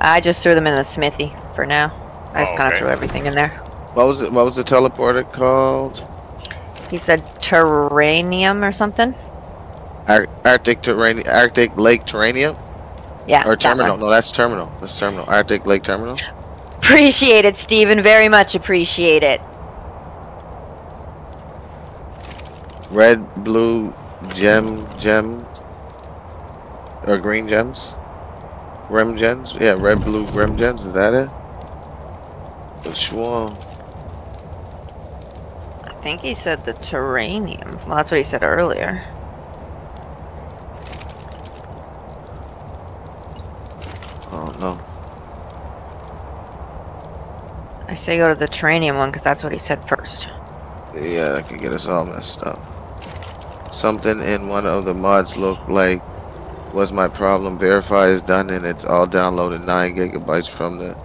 I just threw them in the smithy for now. I just kind of threw everything in there. What was the teleporter called? He said Terium or something. Arctic Lake Terium? Yeah. Or Terminal. That That's Terminal. Arctic Lake Terminal. Appreciate it, Steven. Very much appreciate it. Red, blue, gem. Or green gems? Rem gems? Yeah, red, blue, rem gems. Is that it? Which one? I think he said the Terium. Well, that's what he said earlier. Oh, no. I say go to the Terium one because that's what he said first. Yeah, that could get us all messed up. Something in one of the mods looked like was my problem. Verify is done and it's all downloaded 9 gigabytes from the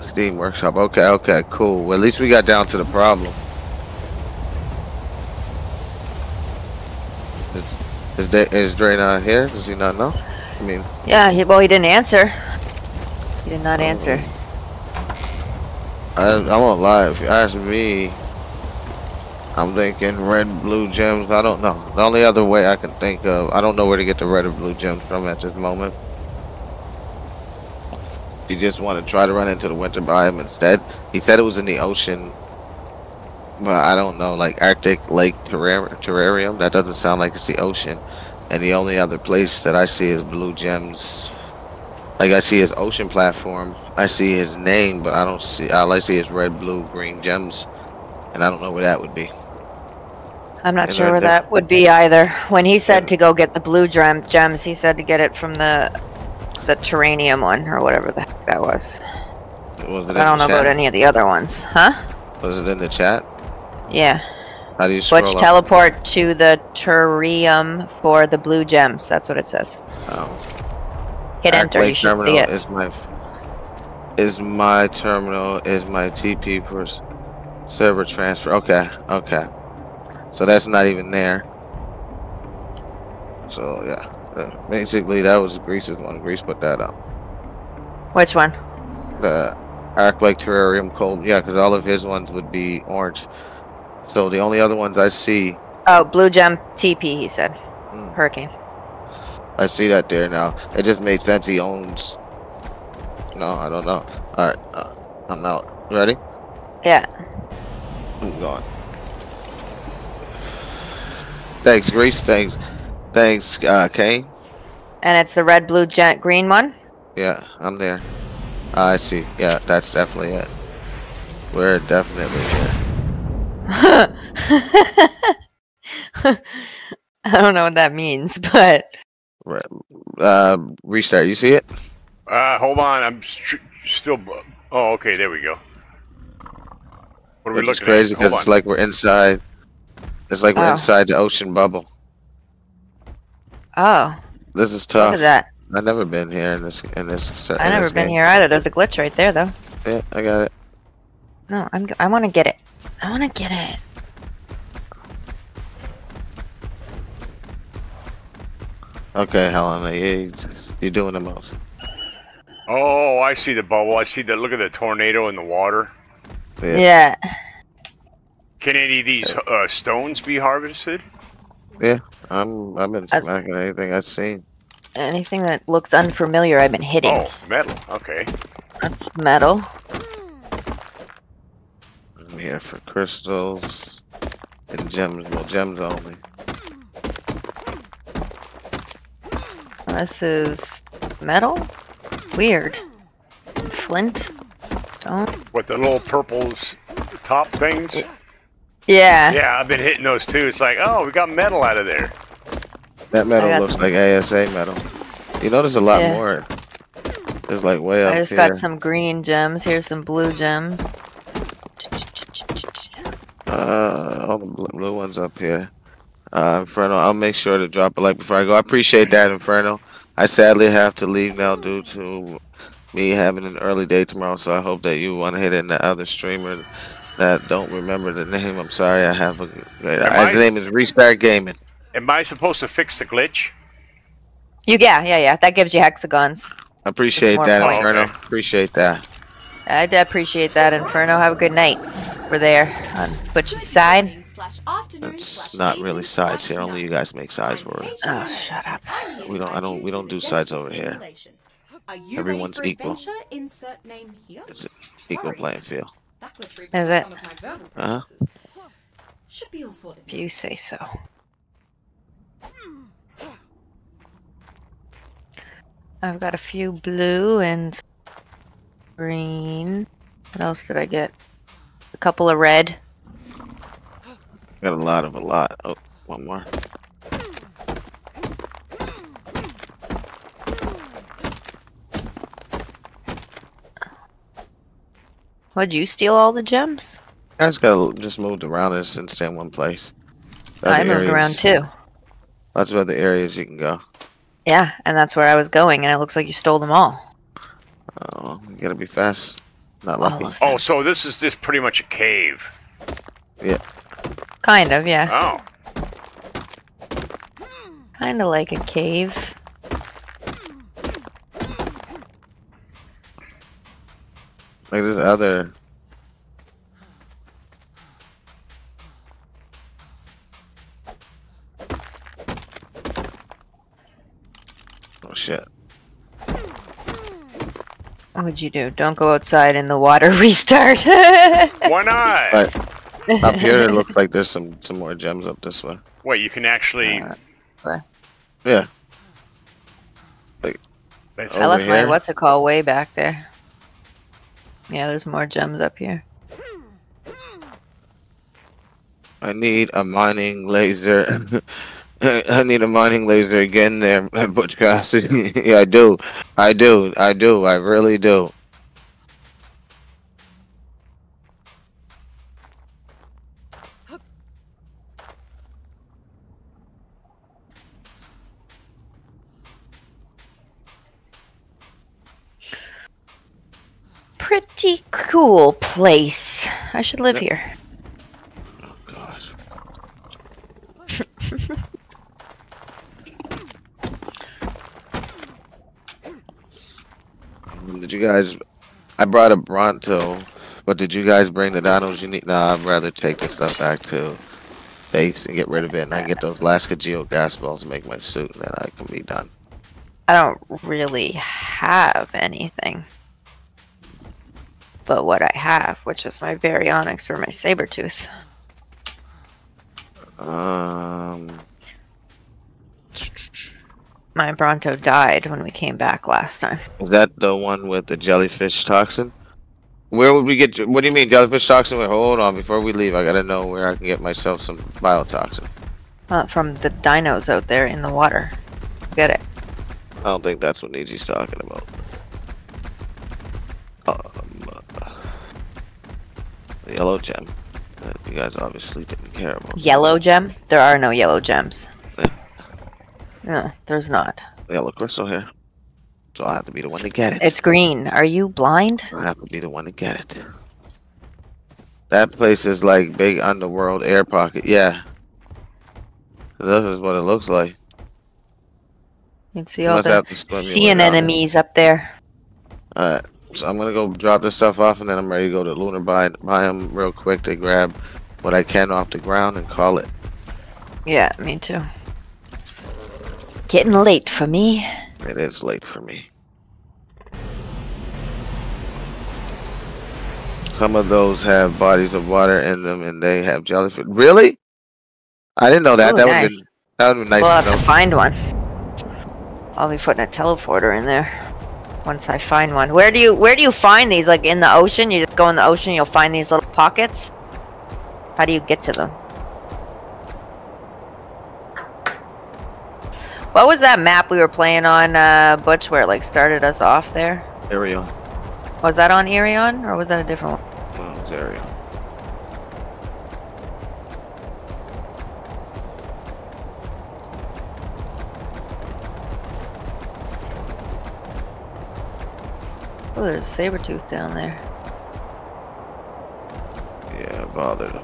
Steam Workshop. Okay, cool. Well, at least we got down to the problem. Is Dre not here? Does he not know? I mean, yeah. Well, he didn't answer. He did not answer. I won't lie. If you ask me, I'm thinking red, blue gems. I don't know. The only other way I can think of, I don't know where to get the red or blue gems from at this moment. You just want to try to run into the winter biome instead. He said it was in the ocean, but I don't know. Like Arctic Lake Terium, that doesn't sound like it's the ocean. And the only other place that I see is blue gems. Like I see his ocean platform. I see his name, but I don't see. All I see is red, blue, green gems, and I don't know where that would be. I'm not sure where that would be either. When he said to go get the blue gems, he said to get it from the Terium one or whatever the heck that was. I don't know about any of the other ones, huh? Was it in the chat? Yeah. How do you scroll? Butch, teleport to the Terium for the blue gems. That's what it says. Oh. Hit enter. You should see it. Is my terminal is my TP for server transfer? Okay. So that's not even there. So yeah, basically that was Grease's one. Grease put that up. Which one? The Arc Lake Terium Cold. Yeah, because all of his ones would be orange. So the only other ones I see. Oh, blue gem TP. He said. Hurricane. I see that there now. It just made sense. He owns. No, I don't know. All right, I'm out. Ready? Yeah. I'm gone. Thanks, Grease. Thanks, Kane. And it's the red, blue, green one? Yeah, I'm there. I see. Yeah, that's definitely it. We're definitely there. I don't know what that means, but... restart. You see it? Hold on. I'm still... Oh, okay. There we go. What are we looking at? It's crazy because it's like we're inside... It's like we're inside the ocean bubble. Oh. This is tough. Look at that. I've never been here in this I've never been here either. There's a glitch right there though. Yeah, I got it. No, I want to get it. I want to get it. Okay, Helena, you're doing the most. Oh, I see the bubble. I see that. Look at the tornado in the water. Yeah. Can any of these stones be harvested? Yeah, I've been smacking anything I've seen. Anything that looks unfamiliar, I've been hitting. Oh, metal. Okay. That's metal. I'm here for crystals and gems. Well, gems only. This is metal. Weird. Flint. Stone. What, the little purple top things? Yeah, I've been hitting those too. It's like, oh, we got metal out of there. That metal looks like ASA metal. You know, there's a lot more. There's like way up here. I just got some green gems. Here's some blue gems. all the blue ones up here. Inferno, I'll make sure to drop a like before I go. I appreciate that, Inferno. I sadly have to leave now due to me having an early day tomorrow, so I hope that you want to hit in the other streamer that don't remember the name. I'm sorry. I have a great... His name is Restart Gaming. Am I supposed to fix the glitch? Yeah. That gives you hexagons. Appreciate that, Inferno. Okay. Appreciate that. I appreciate that, Inferno. Have a good night. We're there on Butch's side. It's not really sides here. Only you guys make sides words. Oh, shut up. We don't do sides over here. Everyone's equal. It's an equal playing field. Is it? Uh-huh. If you say so. I've got a few blue and green. What else did I get? A couple of red. Got a lot of a lot. Oh, one more. What'd you steal all the gems? I just moved around and since in one place. I moved around too. Lots of other areas you can go. Yeah, and that's where I was going, and it looks like you stole them all. Oh, you gotta be fast. Not lucky. Oh, so this is just pretty much a cave. Yeah. Kind of, yeah. Oh. Kind of like a cave. Like this other... Oh, shit. What'd you do? Don't go outside in the water. Restart. Why not? But up here, it looks like there's some more gems up this way. Wait, you can actually... yeah. Like, I left my what's-it-call way back there. Yeah, there's more gems up here. I need a mining laser. I need a mining laser again there, Butch Cassidy. Yeah, I do. I really do. Pretty cool place. I should live here. Oh, gosh. Did you guys... I brought a Bronto, but did you guys bring the dinos you need? Nah, I'd rather take this stuff back to base and get rid of it, and I get those Alaska Geo gas balls and make my suit, and then I can be done. I don't really have anything. But what I have, which is my Baryonyx or my Sabertooth. My Bronto died when we came back last time. Is that the one with the jellyfish toxin? Where would we get... What do you mean, jellyfish toxin? Wait, hold on. Before we leave, I gotta know where I can get myself some biotoxin. From the dinos out there in the water. Get it. I don't think that's what Niji's talking about. Yellow gem. You guys obviously didn't care about. Yellow gem? There are no yellow gems. Yeah. No, there's not. Yellow crystal here. So I have to be the one to get it. It's green. Are you blind? I have to be the one to get it. That place is like big underworld air pocket. Yeah. This is what it looks like. You can see all the sea anemones up there. Alright. So I'm gonna go drop this stuff off, and then I'm ready to go to Lunar Biome real quick to grab what I can off the ground and call it. Yeah, me too. It's getting late for me. It is late for me. Some of those have bodies of water in them, and they have jellyfish. Really? I didn't know that. Ooh, that nice. That would be nice. We'll have to find one. I'll be putting a teleporter in there. Once I find one. Where do you find these? Like in the ocean? You just go in the ocean, you'll find these little pockets? How do you get to them? What was that map we were playing on, Butch, where it like started us off there? Terium. Was that on Terium or was that a different one? No, it was Terium. Oh, there's a Sabertooth down there. Yeah, I'm bothered.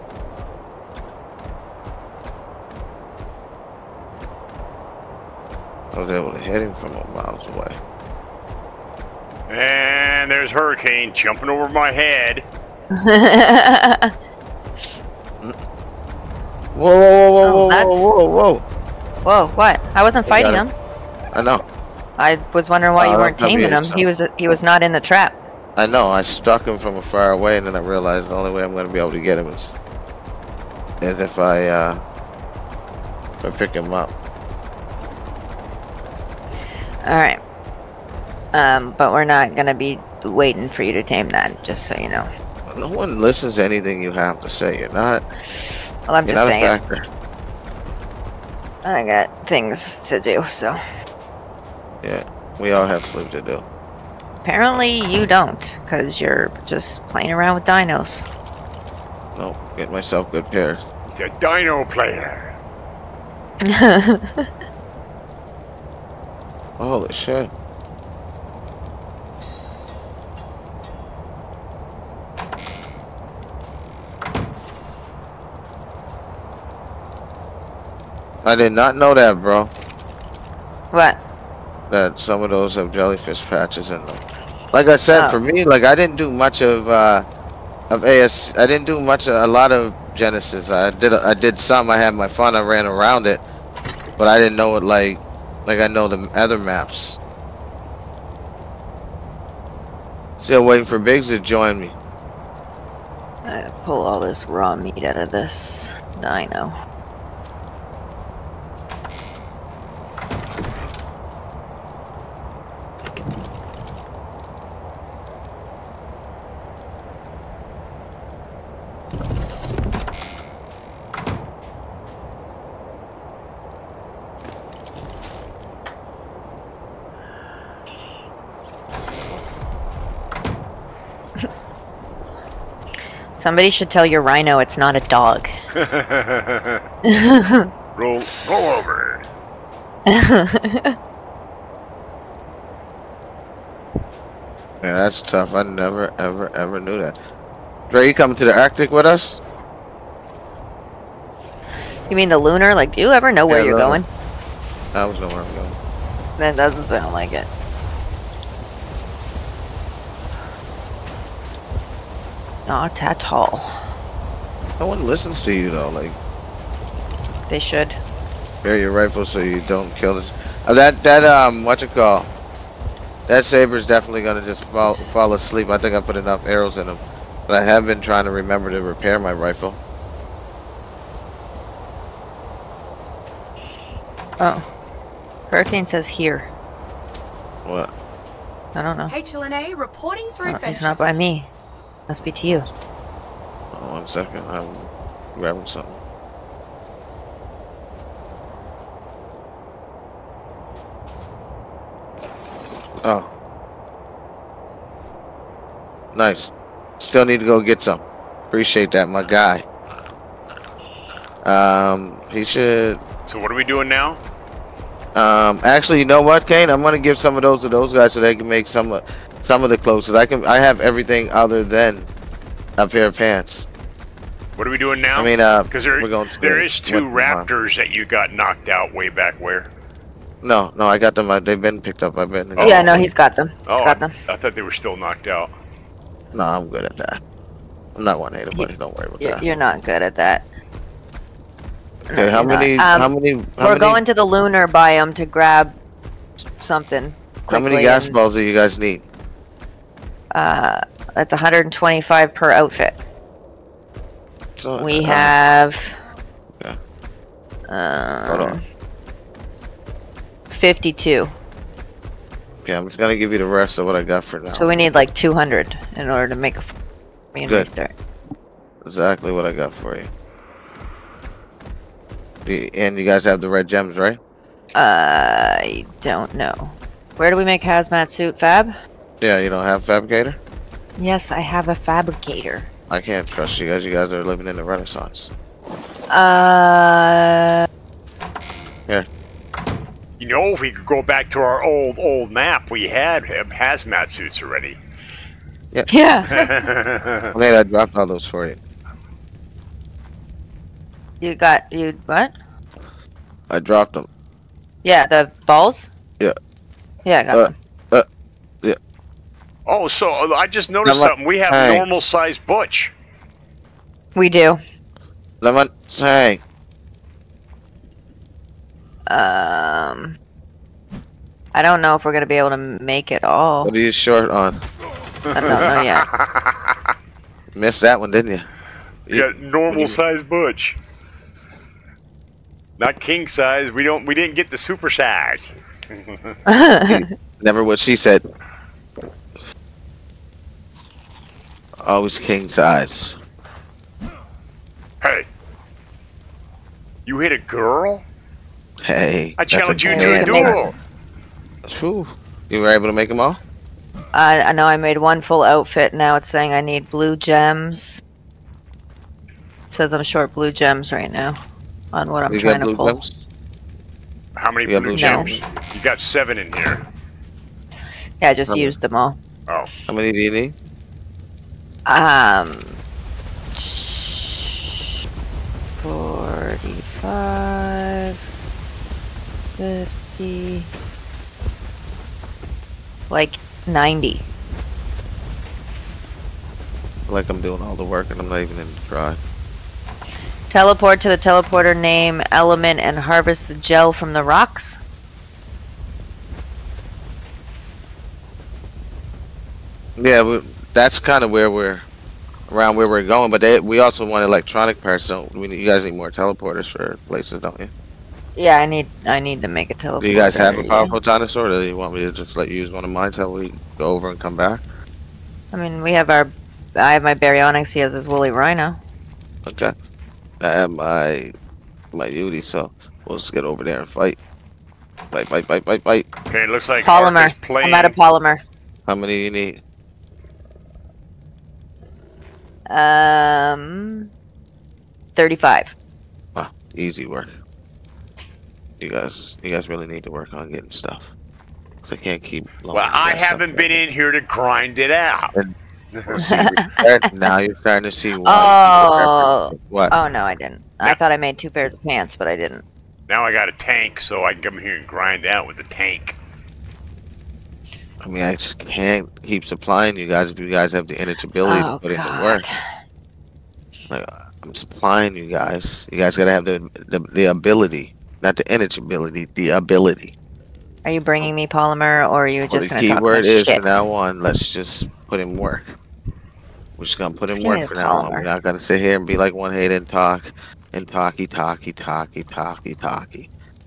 I was able to hit him from a miles away. And there's Hurricane jumping over my head. Whoa, whoa, whoa, whoa, whoa, whoa, whoa. Whoa, what? I wasn't fighting him. I know. I was wondering why you weren't taming him. He was not in the trap. I know. I struck him from far away, and then I realized the only way I'm going to be able to get him is if I pick him up. All right. But we're not going to be waiting for you to tame that, just so you know. No one listens to anything you have to say. You're not. Well, I'm just saying. I got things to do, so. Yeah, we all have sleep to do. Apparently you don't, because you're just playing around with dinos. No, get myself good pairs. It's a dino player. Holy shit. I did not know that, bro. What? That some of those have jellyfish patches in them. Like I said, for me, like I didn't do much of a lot of Genesis. I did some. I had my fun. I ran around it, but I didn't know it like I know the other maps. Still waiting for Biggs to join me. I gotta pull all this raw meat out of this dino. Somebody should tell your rhino it's not a dog. roll over. Yeah, that's tough. I never, ever knew that. Dre, you coming to the Arctic with us? You mean the lunar? Like, do you ever know where you're going? I was nowhere I'm going. That doesn't sound like it. Not at all. No one listens to you though, like. They should. Bury your rifle so you don't kill this. What you call? That saber's definitely gonna just fall asleep. I think I put enough arrows in him, but I have been trying to remember to repair my rifle. Oh, Hurricane says here. What? I don't know. HLNA reporting for adventure. He's not by me. Must be to you. Oh, 1 second, I'm grabbing something. Oh. Nice. Still need to go get some. Appreciate that, my guy. He should... So what are we doing now? Actually, you know what, Kane? I'm gonna give some of those to those guys so they can make some... Some of the clothes. I have everything other than a pair of pants. What are we doing now? I mean, because there is 2 raptors that you got knocked out way back where. No, I got them. They've been picked up. Oh. Yeah, no, he's got them. I thought they were still knocked out. No, I'm good at that. I'm not OneHater, buddy. Don't worry about that. You're not good at that. Okay, how many? We're going to the lunar biome to grab something. How many gas balls do you guys need? That's 125 per outfit. So, we have... Okay. Hold on. 52. Okay, I'm just going to give you the rest of what I got for now. So we need like 200 in order to make a start. Exactly what I got for you. And you guys have the red gems, right? I don't know. Where do we make hazmat suit, Fab? Yeah, you don't have fabricator? Yes, I have a fabricator. I can't trust you guys. You guys are living in the Renaissance. Yeah. You know, if we could go back to our old map, we had hazmat suits already. Yeah. Yeah. Wait, I dropped all those for you. You got, you what? I dropped them. Yeah, the balls? Yeah. Yeah, I got them. Yeah. Oh, so I just noticed something. We have a normal size Butch. We do. Lemon Tang. I don't know if we're gonna be able to make it all. What are you short on? I don't know yet. Missed that one, didn't you? You got normal size Butch. Not king size. We didn't get the super size. Never what she said. Always king size. Hey. You hit a girl? Hey. I challenge you to a duel. Whew. You were able to make them all? I know I made one full outfit. Now it's saying I need blue gems. It says I'm short blue gems right now on what I'm trying to pull. Gems? How many blue gems? No. You got 7 in here. Yeah, I just used them all. Oh. How many do you need? 45... 50... Like 90. Like I'm doing all the work and I'm not even in the drive. Teleport to the teleporter name element and harvest the gel from the rocks. Yeah, that's kind of where we're around where we're going, but we also want electronic parts. So you guys need more teleporters for places, don't you? Yeah, I need to make a teleporter. Do you guys have a powerful dinosaur, or do you want me to just use one of mine till we go over and come back? I mean, I have my Baryonyx, he has his Woolly Rhino. Okay. I have my Beauty, so we'll just get over there and fight. Fight. Okay, it looks like polymer. I'm out of polymer. How many do you need? 35. Wow, easy work. You guys really need to work on getting stuff. Cause I can't keep. Well, I haven't been in here to grind it out. Now you're starting to see. What? Oh no, I didn't. Now, I thought I made 2 pairs of pants, but I didn't. Now I got a tank, so I can come here and grind out with the tank. I mean, I just can't keep supplying you guys if you guys have the inability to put in the work. Like, I'm supplying you guys. You guys gotta have the ability. Not the inability, the ability. Are you bringing me polymer, or are you just going to talk about shit? The key word is, from now on, let's just put in work. We're just going to put in work from now on. We're not going to sit here and be like OneHater and talky.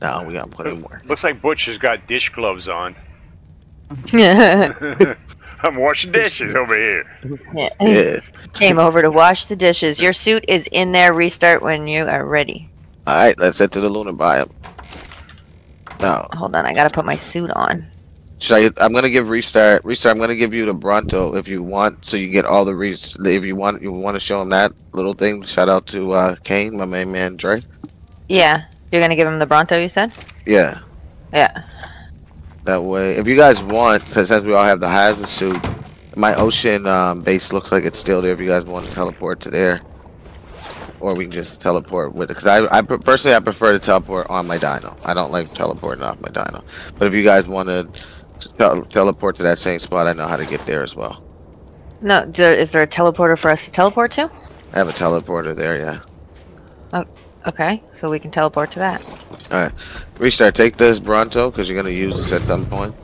No, we're going to put in work. Looks like Butch has got dish gloves on. I'm washing dishes over here. Yeah. Came over to wash the dishes. Your suit is in there. Restart when you are ready. Alright, let's head to the Lunar Biome. No. Hold on, I gotta put my suit on. I'm gonna give Restart. Restart, I'm gonna give you the Bronto if you want, so you get all the if you want, to show him that little thing. Shout out to Kane, my main man, Dre. Yeah, you're gonna give him the Bronto, you said? Yeah. Yeah. That way, if you guys want, because since we all have the hazard suit, my ocean base looks like it's still there if you guys want to teleport to there. Or we can just teleport with it. Because I personally, I prefer to teleport on my dino. I don't like teleporting off my dino. But if you guys want to teleport to that same spot, I know how to get there as well. No, is there a teleporter for us to teleport to? I have a teleporter there, yeah. Oh, okay, so we can teleport to that. Alright. Restart, take this Bronto, because you're going to use this at some point.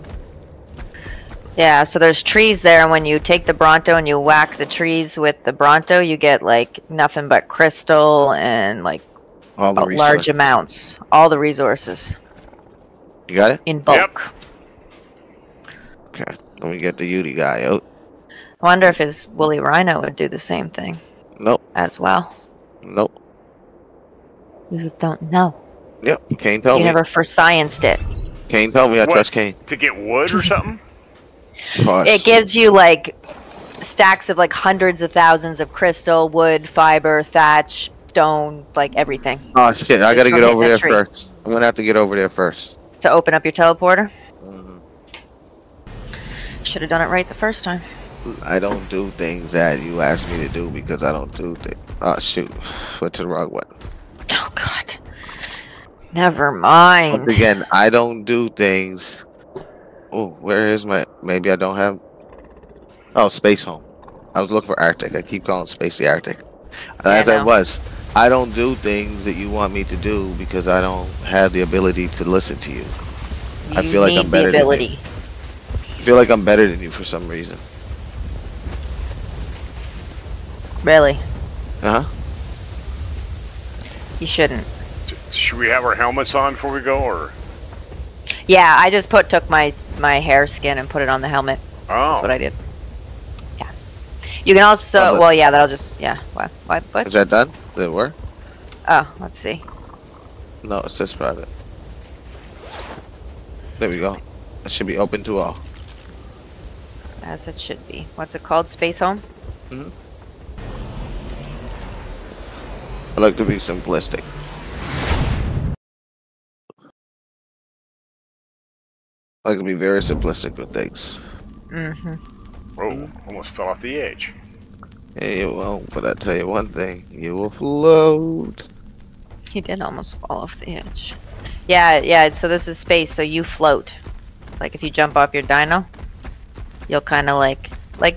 Yeah, so there's trees there, and when you take the Bronto and you whack the trees with the Bronto, you get, nothing but crystal and, all the large amounts. All the resources. You got it? In bulk. Yep. Okay, let me get the Yudi guy out. I wonder if his Woolly Rhino would do the same thing. Nope. As well. Nope. You don't know. Yep, Kane told me. You never science it. Kane told me, I trust Kane. To get wood or something? Plus. It gives you stacks of hundreds of thousands of crystal, wood, fiber, thatch, stone, everything. Oh shit, I gotta get over there first. I'm gonna have to get over there first. To open up your teleporter? Mm-hmm. Should have done it right the first time. I don't do things that you ask me to do because I don't do things. Oh shoot, went to the wrong one. Oh god. Never mind. Once again, I don't do things. Oh, where is my? Maybe I don't have. Oh, Space Home. I was looking for Arctic. I keep calling Space the Arctic. Yeah, as I was, I don't do things that you want me to do because I don't have the ability to listen to you. I feel like I'm better than you. I feel like I'm better than you for some reason. Really? Uh huh. You shouldn't. Should we have our helmets on before we go, or? Yeah, I just took my hair skin and put it on the helmet. Oh. That's what I did. Yeah. You can also well yeah, that'll just what? Is that done? Did it work? Oh, let's see. No, it says private. There we go. It should be open to all. As it should be. What's it called? Space Home? Mm-hmm. I like to be simplistic. I like to be very simplistic with things. Mm-hmm. Oh, almost fell off the edge. Yeah, you won't, but I tell you one thing, you will float. He did almost fall off the edge. Yeah, yeah, so this is space, so you float. Like if you jump off your dino, you'll kind of like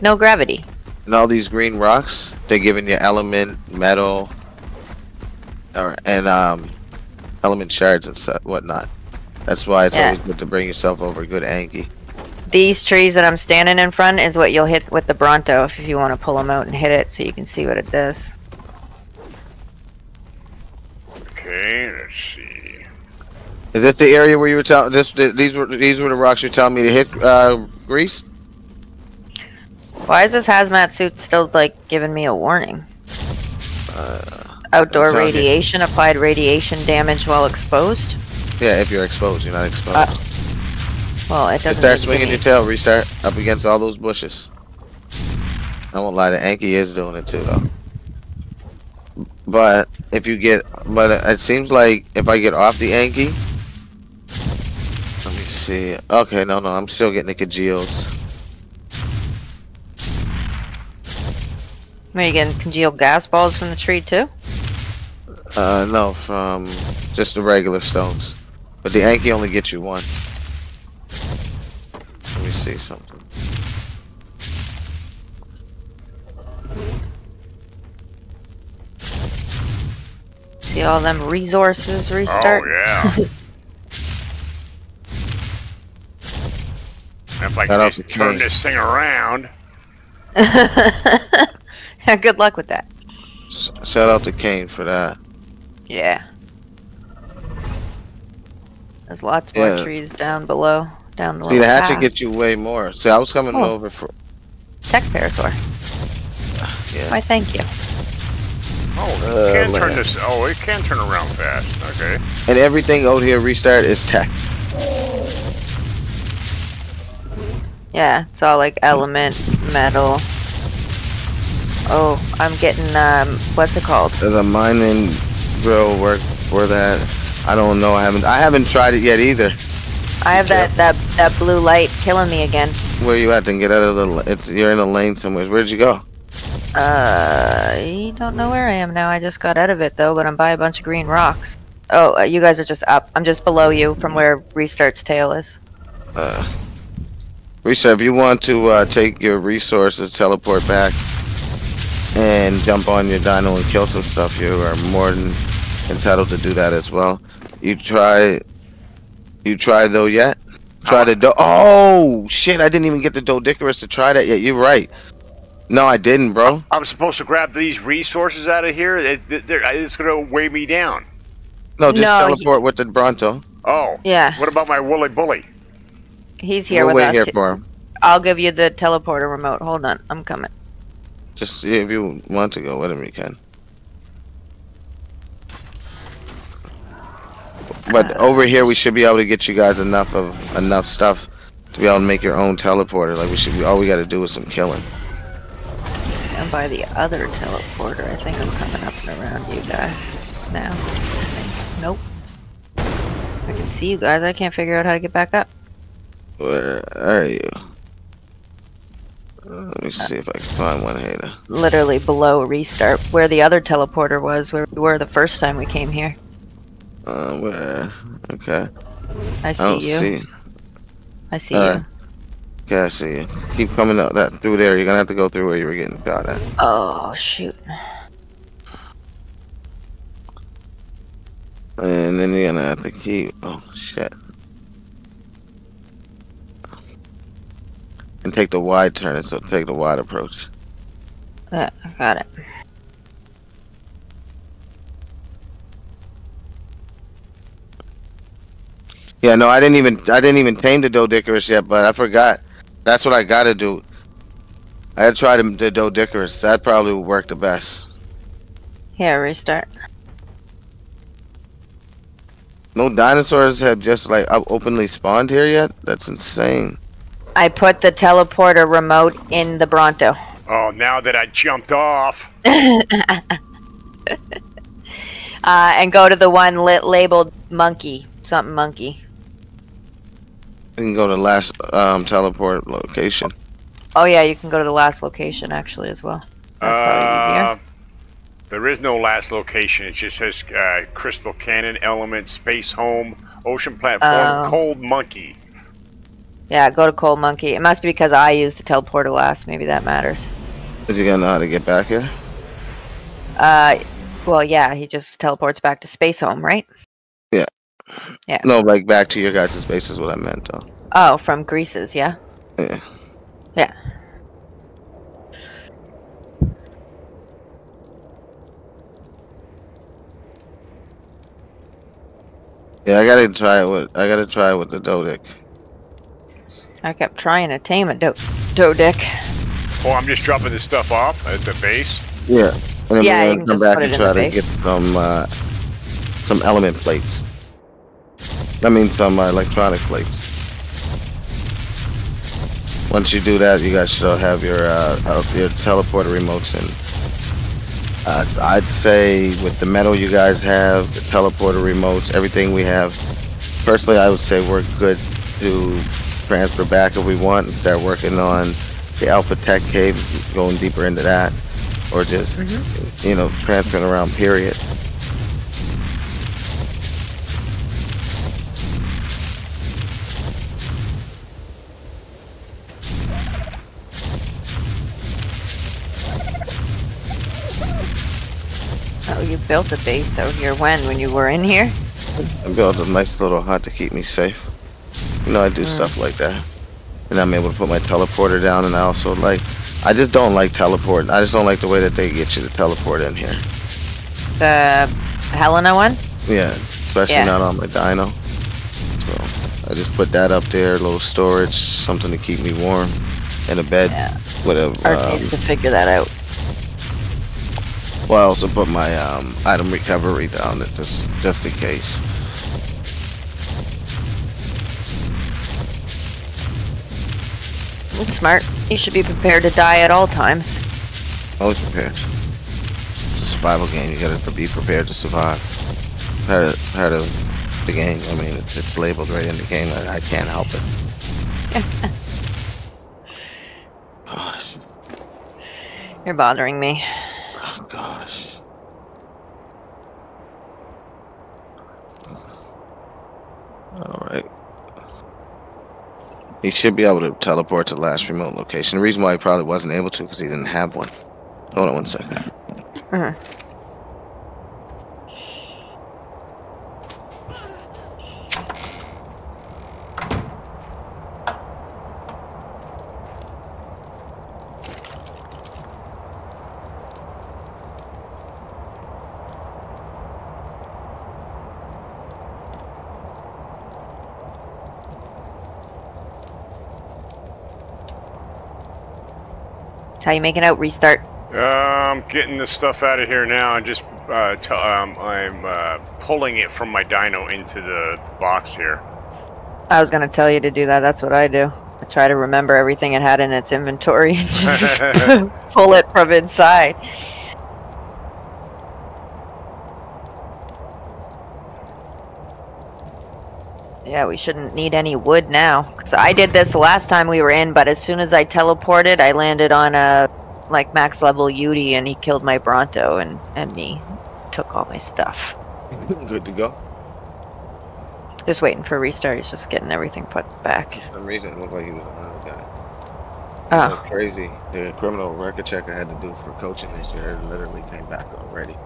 no gravity. And all these green rocks, they're giving you element, metal, or, and element shards and stuff, whatnot. That's why it's always good to bring yourself over a good Anki. These trees that I'm standing in front is what you'll hit with the Bronto if you want to pull them out and hit it so you can see what it does. Okay, let's see. Is this the area where you were telling? These were the rocks you're telling me to hit, Grease? Why is this hazmat suit still like giving me a warning? Outdoor radiation, applied radiation damage while exposed. Yeah, if you're exposed, you're not exposed. Well, it doesn't. Start swinging your tail, restart up against all those bushes. I won't lie, the Anki is doing it too, though. But if you get, but it seems like if I get off the Anki, let me see. Okay, no, I'm still getting the congeals. Are you getting congealed gas balls from the tree too? No, from just the regular stones. But the Anki only gets you one. Let me see something. See all them resources restart? Oh, yeah. If I can just turn this thing around. Good luck with that. Shout out to Kane for that. Yeah. There's lots more trees down below. Down the the hatchet gets you way more. See, I was coming over for Tech Parasaur. Yeah. Why thank you. Oh, it can turn this it can turn around fast. Okay. And everything out here restart is tech. Yeah, it's all like element, metal. Oh, I'm getting what's it called? There's a mining drill work for that. I don't know. I haven't tried it yet either. I have that blue light killing me again. Where you at? Then get out of the. You're in a lane somewhere. Where'd you go? I don't know where I am now. I just got out of it though, but I'm by a bunch of green rocks. Oh, you guys are just up. I'm just below you from where Restart's tail is. Restart, if you want to take your resources, teleport back, and jump on your dino and kill some stuff, you are more than entitled to do that as well. You tried though yet? Try the Oh shit! I didn't even get the Doedicurus to try that yet. You're right. No, I didn't, bro. I'm supposed to grab these resources out of here. It's gonna weigh me down. No, just teleport with the Bronto. Oh. Yeah. What about my Woolly Bully? He's here with us. We'll wait here for him. I'll give you the teleporter remote. Hold on, I'm coming. Just see if you want to go with him, you can. But over here, we should be able to get you guys enough stuff to be able to make your own teleporter. Like we should, all we got to do is some killing. And by the other teleporter, I think I'm coming up and around you guys now. Nope. I can see you guys. I can't figure out how to get back up. Where are you? Let me see if I can find OneHater. Literally below restart, where the other teleporter was, where we were the first time we came here. Where? Okay. I see I see you. Okay, I see you. Keep coming up that through there. You're gonna have to go through where you were getting shot at. Oh shoot. And then you're gonna have to keep. Oh shit. And take the wide turn, so take the wide approach. Got it. Yeah, no, I didn't even tame the Doedicurus yet, but I forgot. That's what I gotta do. I had tried the Doedicurus. That probably would work the best. Yeah, restart. No dinosaurs have just like openly spawned here yet? That's insane. I put the teleporter remote in the Bronto. Oh, now that I jumped off. And go to the one labeled monkey. Something monkey. You can go to the last teleport location. Oh yeah, you can go to the last location actually as well. That's probably easier. There is no last location. It just says Crystal Cannon, Element, Space Home, Ocean Platform, Cold Monkey. Yeah, go to Cold Monkey. It must be because I used the teleporter last. Maybe that matters. Is he gonna know how to get back here? Well, yeah, he just teleports back to Space Home, right? Yeah. Yeah. No, like back to your guys' space is what I meant, though. Oh, from Grease's, yeah? Yeah. Yeah. Yeah, I gotta try it with the Doedic. I kept trying to tame a Doedic. Oh, I'm just dropping this stuff off at the base. Yeah. And then yeah, you can come just back and try to get some element plates. I mean some electronic plates. Once you do that, you guys should have your teleporter remotes in. I'd say with the metal you guys have, the teleporter remotes, everything we have. Personally, I would say we're good to transfer back if we want and start working on the Alpha Tech Cave, going deeper into that, or just you know, transferring around. Period. You built a base out here when you were in here? I built a nice little hut to keep me safe. You know, I do stuff like that. And I'm able to put my teleporter down, and I also like... I just don't like teleporting. I just don't like the way that they get you to teleport in here. The Helena one? Yeah, especially not on my dino. So, I just put that up there, a little storage, something to keep me warm, and a bed, whatever. Art needs to figure that out. Well, I also put my item recovery down it just in case. That's smart. You should be prepared to die at all times. Always prepared. It's a survival game. You gotta be prepared to survive. Part of the game. I mean, it's labeled right in the game. I can't help it. Gosh. You're bothering me. Oh, gosh. Alright. He should be able to teleport to the last remote location. The reason why he probably wasn't able to because he didn't have one. Hold on one second. How you making out? Restart. I'm getting the stuff out of here now. I'm just I'm pulling it from my dino into the box here. I was gonna tell you to do that. That's what I do. I try to remember everything it had in its inventory and just pull it from inside. Yeah, we shouldn't need any wood now. So I did this last time we were in, but as soon as I teleported, I landed on a like max level Yudi, and he killed my Bronto and me. Took all my stuff. Good to go. Just waiting for a restart. He's just getting everything put back. For some reason, it looked like he was another guy. Oh. It was crazy. The criminal record check I had to do for coaching this year literally came back already.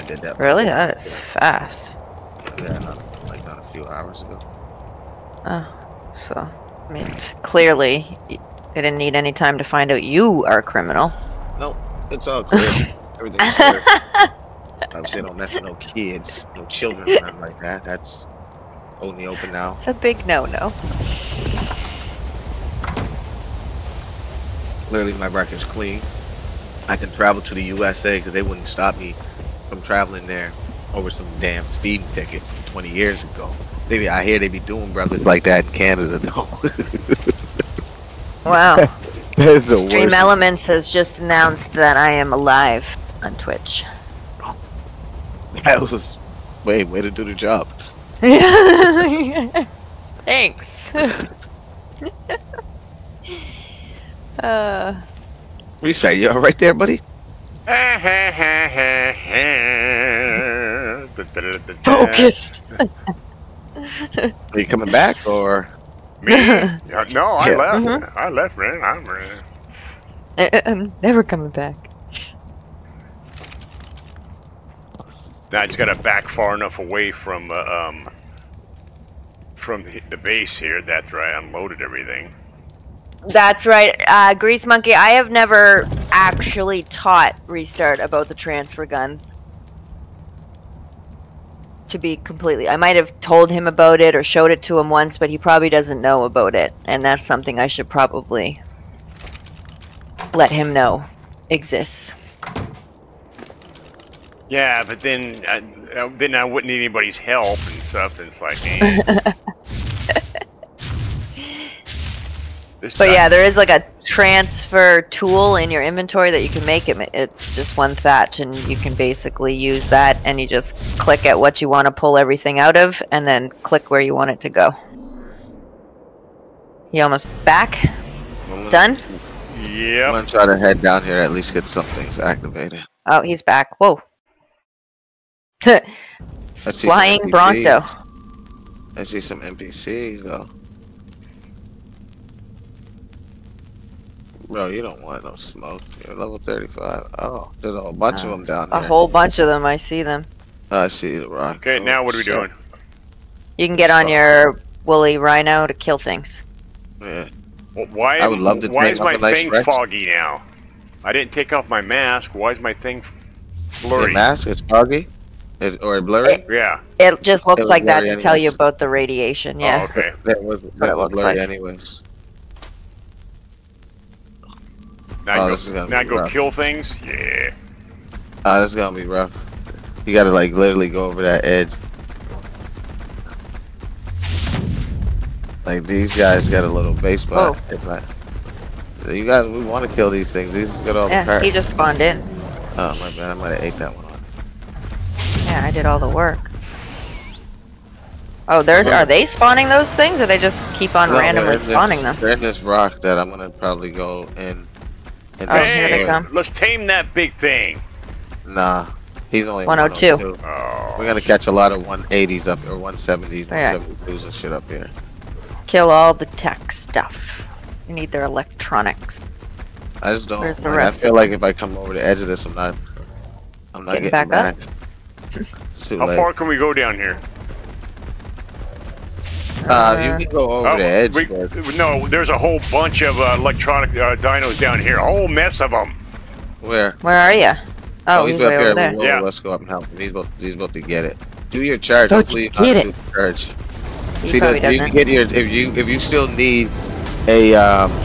I did that. Really? That is fast. Yeah, not a few hours ago. Oh, so I mean, clearly they didn't need any time to find out you are a criminal. No, it's all clear. Everything's clear. Obviously, I don't mess with no kids, no children, or nothing like that. That's only open now. It's a big no-no. Clearly, my record's clean. I can travel to the USA because they wouldn't stop me from traveling there over some damn speeding ticket from 20 years ago. Maybe I hear they be doing brothers like that in Canada, though. Wow. That is the worst. Stream Elements has just announced that I am alive on Twitch. That was way to do the job. Thanks. What do you say? You all right there, buddy? Focused. Are you coming back or me? No, I left. I left, man. I'm never coming back. Now I just gotta back far enough away from the base here. That's right. I unloaded everything. That's right, Grease Monkey. I have never actually taught Restart about the transfer gun. To be completely, I might have told him about it or showed it to him once, but he probably doesn't know about it, and that's something I should probably let him know exists. Yeah, but then I wouldn't need anybody's help and stuff. And it's like, but yeah, there is like a transfer tool in your inventory that you can make it. It's just one thatch, and you can basically use that. And you just click at what you want to pull everything out of, and then click where you want it to go. You almost back? Done? Yeah. I'm gonna try to head down here. At least get some things activated. Oh, he's back. Whoa. Flying Bronto. I see some NPCs, though. Bro, you don't want no smoke. You're level 35. Oh, there's a whole bunch of them down there. A whole bunch of them. I see them. I see the rock. Okay, now what are we doing? You can get on your Woolly Rhino to kill things. Yeah. Well, why is my thing foggy now? I didn't take off my mask. Why is my thing blurry? The mask is foggy? Or blurry? Yeah. It just looks like that to tell you about the radiation, yeah. Oh, okay. That was blurry anyways. Now go kill things? Yeah. Oh, this is gonna be rough. You gotta like literally go over that edge. Like these guys got a little baseball. Oh. It's like... You guys, we want to kill these things. These get all the he just spawned in. Oh my god, I might have ate that one on. Yeah, I did all the work. Oh, there's. Are they spawning those things, or they just keep on randomly spawning them? They're in this rock that I'm gonna probably go in. Oh, here they come. Let's tame that big thing. Nah, he's only 102. Oh. We're gonna catch a lot of 180s up or 170s, 172s and shit up here. Kill all the tech stuff. You need their electronics. I just don't. Where's the rest? I feel like if I come over the edge of this, I'm not getting back up. How far can we go down here? You can go over the edge. No, there's a whole bunch of electronic dinos down here. A whole mess of them. Where? Where are you? Oh, he's up here. Yeah. Let's go up and help him. He's about to get it. Do your charge. Hopefully, do the charge. See, you can get your if you still need. Hey,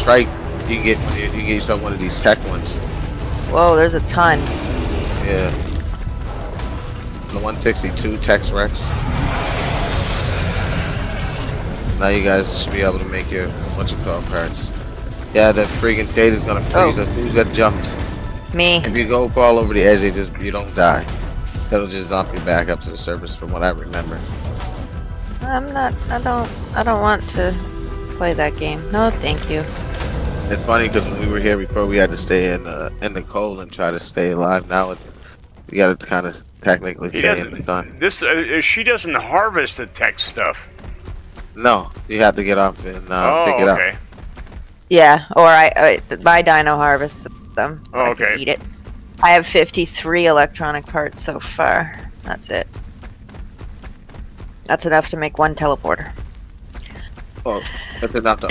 Trike, you can get yourself one of these tech ones. Whoa, there's a ton. Yeah. The 162 Tex Rex. Now you guys should be able to make your bunch of call cards. Yeah, the freaking shade is gonna freeze us. Who's got jumped? Me. If you go fall over the edge, you don't die. That'll just zomp you back up to the surface from what I remember. I'm not. I don't want to play that game. No, thank you. It's funny because when we were here before, we had to stay in the cold and try to stay alive. Now we got to kind of technically stay in the sun. This she doesn't harvest the tech stuff. No, you have to get off and pick it up. Yeah, or my dino harvests them. Oh, okay. I can eat it. I have 53 electronic parts so far. That's it. That's enough to make one teleporter. Oh, that's enough to.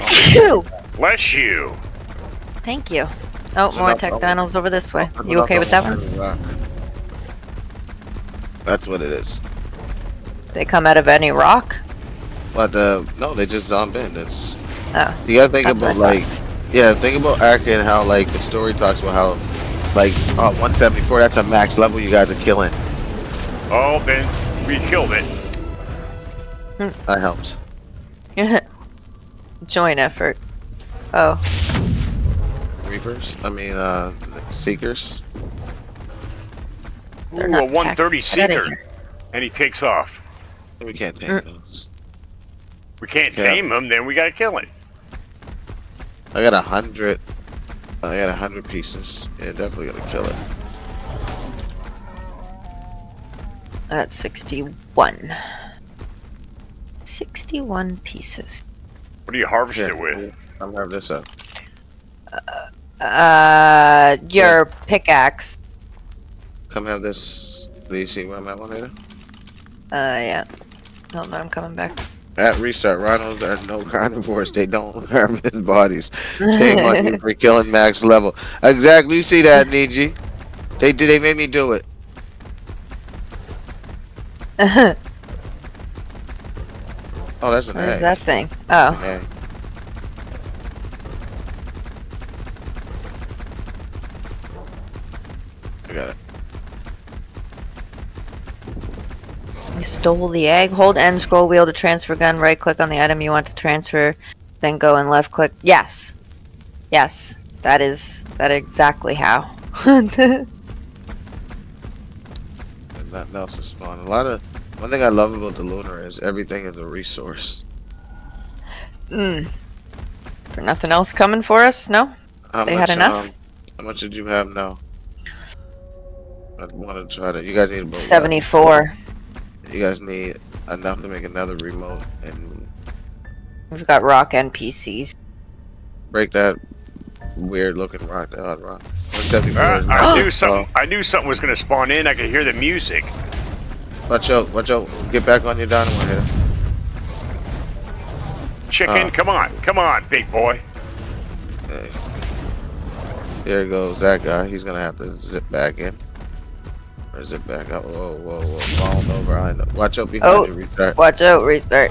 Bless you. Thank you. Oh, that's more tech dinos over this way. That's you okay with that one? That's what it is. They come out of any rock? But no, they just zomb in. That's. Oh, you gotta think about like, yeah, think about Arca and how like the story talks about how like 174. That's a max level you guys are killing. Oh, then we killed it. That helps. Joint effort. Oh. Reapers? I mean, Seekers. Ooh, a 130 Seeker, and he takes off. We can't tame those. We can't tame him, then we gotta kill it. I got 100. I got 100 pieces. Yeah, definitely gonna kill it. That's 61. 61 pieces. What do you harvest it with? I'm gonna have this up. Your pickaxe. Come have this. Do you see where I'm at, OneHater? Yeah. Hold on, I'm coming back. At restart, rhinos are no carnivores. They don't harvest bodies. Shame on you for killing max level. Exactly. You see that, Niji? They did. They made me do it. Oh, that's an egg. What is that thing? Oh. An egg. I got it. You stole the egg. Hold N scroll wheel to transfer gun. Right click on the item you want to transfer, then go and left click. Yes, yes, that is exactly how. And nothing else is spawned. One thing I love about the Lunar is everything is a resource. Is there nothing else coming for us? No. They had enough. How much did you have now? I want to try to. You guys need about 74. You guys need enough to make another remote, and we've got rock and PCs. Break that weird-looking rock. Rock. I knew something was gonna spawn in. I could hear the music. Watch out! Watch out! Get back on your dynamo here. Chicken, come on, come on, big boy. There goes that guy. He's gonna have to zip back in. Or zip back out. Whoa, whoa, whoa! Falling over. I know. Watch out behind you. Restart. Watch out! Restart.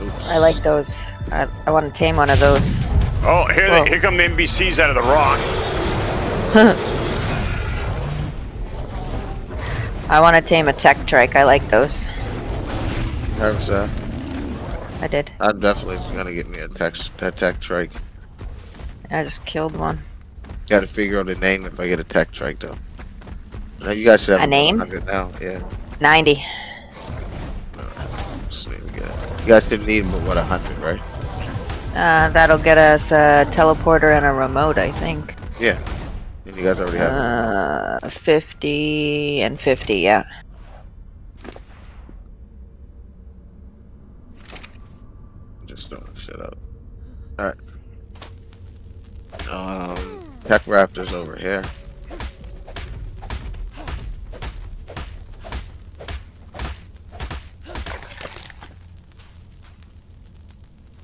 Oops. I like those. I want to tame one of those. Oh, here come the NBCs out of the rock. I want to tame a Tech Trike. I like those. Harvest that. I did. I'm definitely gonna get me a Tech Trike. I just killed one. Got to figure out a name if I get a Tech Trike though. Now you guys should have a name. Now, yeah. 90. You guys didn't need but what 100, right? That'll get us a teleporter and a remote, I think. Yeah. You guys already have 50 and 50, yeah. Just throwing shit up. Alright. Tech Raptors over here.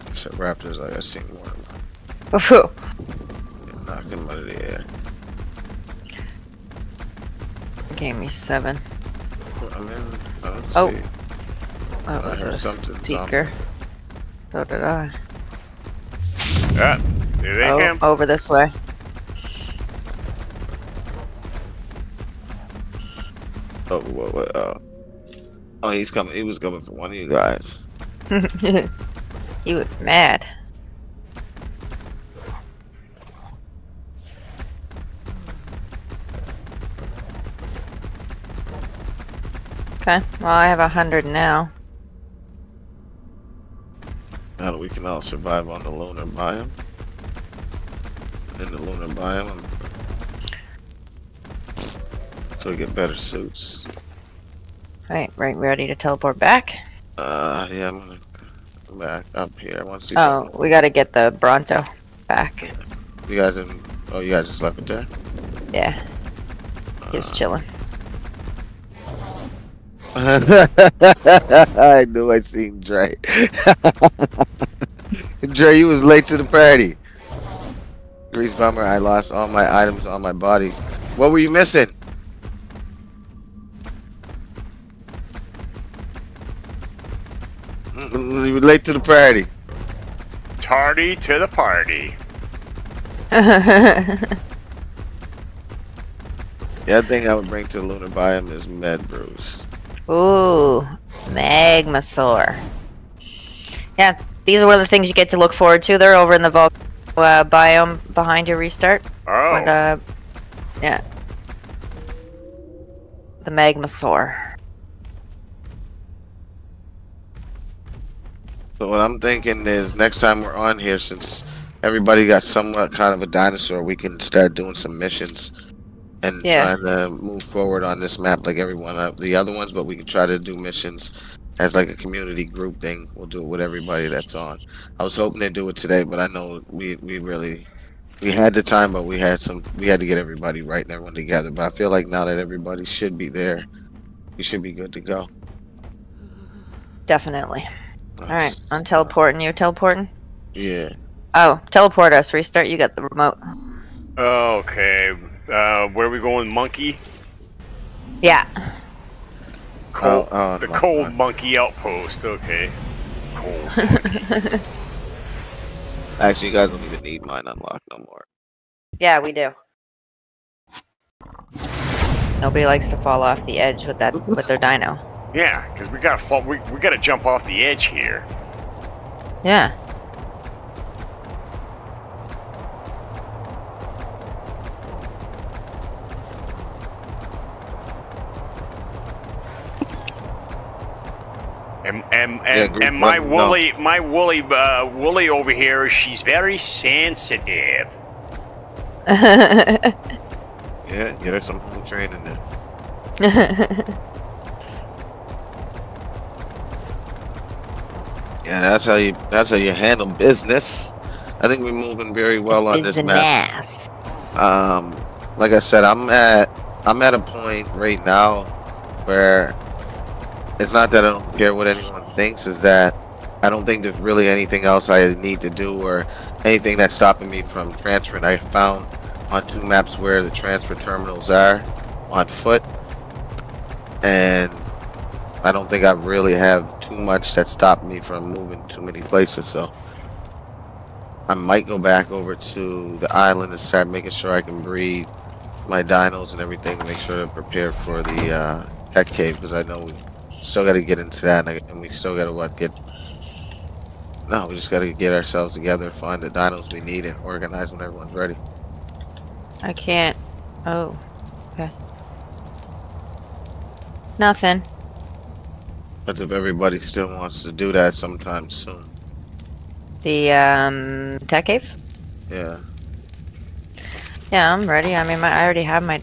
I said Raptors, like I seen more of them. Knock them out of the air. Gave me 7. I'm in, let's see. That was a seeker. So did I. Ah, there they come. Over this way. Oh, whoa, whoa, oh, he's coming. He was coming for one of you guys. He was mad. Okay, well I have 100 now. Now that we can all survive on the Lunar Biome. In the Lunar Biome. So get better suits. Alright, ready to teleport back? Yeah, I'm gonna come back up here. I wanna see something. We gotta get the Bronto back. You guys didn't... Oh, you guys just left it there? Yeah. He's chilling. I knew I seen Dre. Dre, you was late to the party. Grease bummer, I lost all my items on my body. What were you missing? You were late to the party. Tardy to the party. The other thing I would bring to the Lunar Biome is med brews. Ooh, Magmasaur. Yeah, these are one of the things you get to look forward to. They're over in the volcano biome behind your restart. Oh. But, yeah. The Magmasaur. So what I'm thinking is next time we're on here, since everybody got somewhat kind of a dinosaur, we can start doing some missions. And trying to move forward on this map like everyone the other ones, but we can try to do missions as like a community group thing. We'll do it with everybody that's on. I was hoping to do it today, but I know we had the time, but we had to get everybody right and everyone together. But I feel like now that everybody should be there, we should be good to go. Definitely. All right, I'm teleporting. You're teleporting? Yeah. Oh, teleport us. Restart. You got the remote. Okay. Where are we going, Monkey? Yeah. Cold, the Cold Monkey Outpost, okay. Cold Monkey. Actually, you guys don't even need mine unlocked no more. Yeah, we do. Nobody likes to fall off the edge with that with their dino. Yeah, because we gotta fall. We gotta jump off the edge here. Yeah. And my Woolly, my woolly over here, she's very sensitive. Yeah, there's some whole train in there. Yeah, that's how you handle business. I think we're moving very well on this map. Like I said, I'm at a point right now where it's not that I don't care what anyone thinks, is that I don't think there's really anything else I need to do or anything that's stopping me from transferring. I found on 2 maps where the transfer terminals are on foot, and I don't think I really have too much that stopped me from moving too many places, so I might go back over to the island and start making sure I can breed my dinos and everything, make sure to prepare for the tech cave, because I know we still got to get into that, and we still got to we just got to get ourselves together, find the dinos we need, and organize when everyone's ready. I can't. Oh, okay. Nothing. That's if everybody still wants to do that sometime soon. The tech cave. Yeah. Yeah, I'm ready. I mean, I already have my.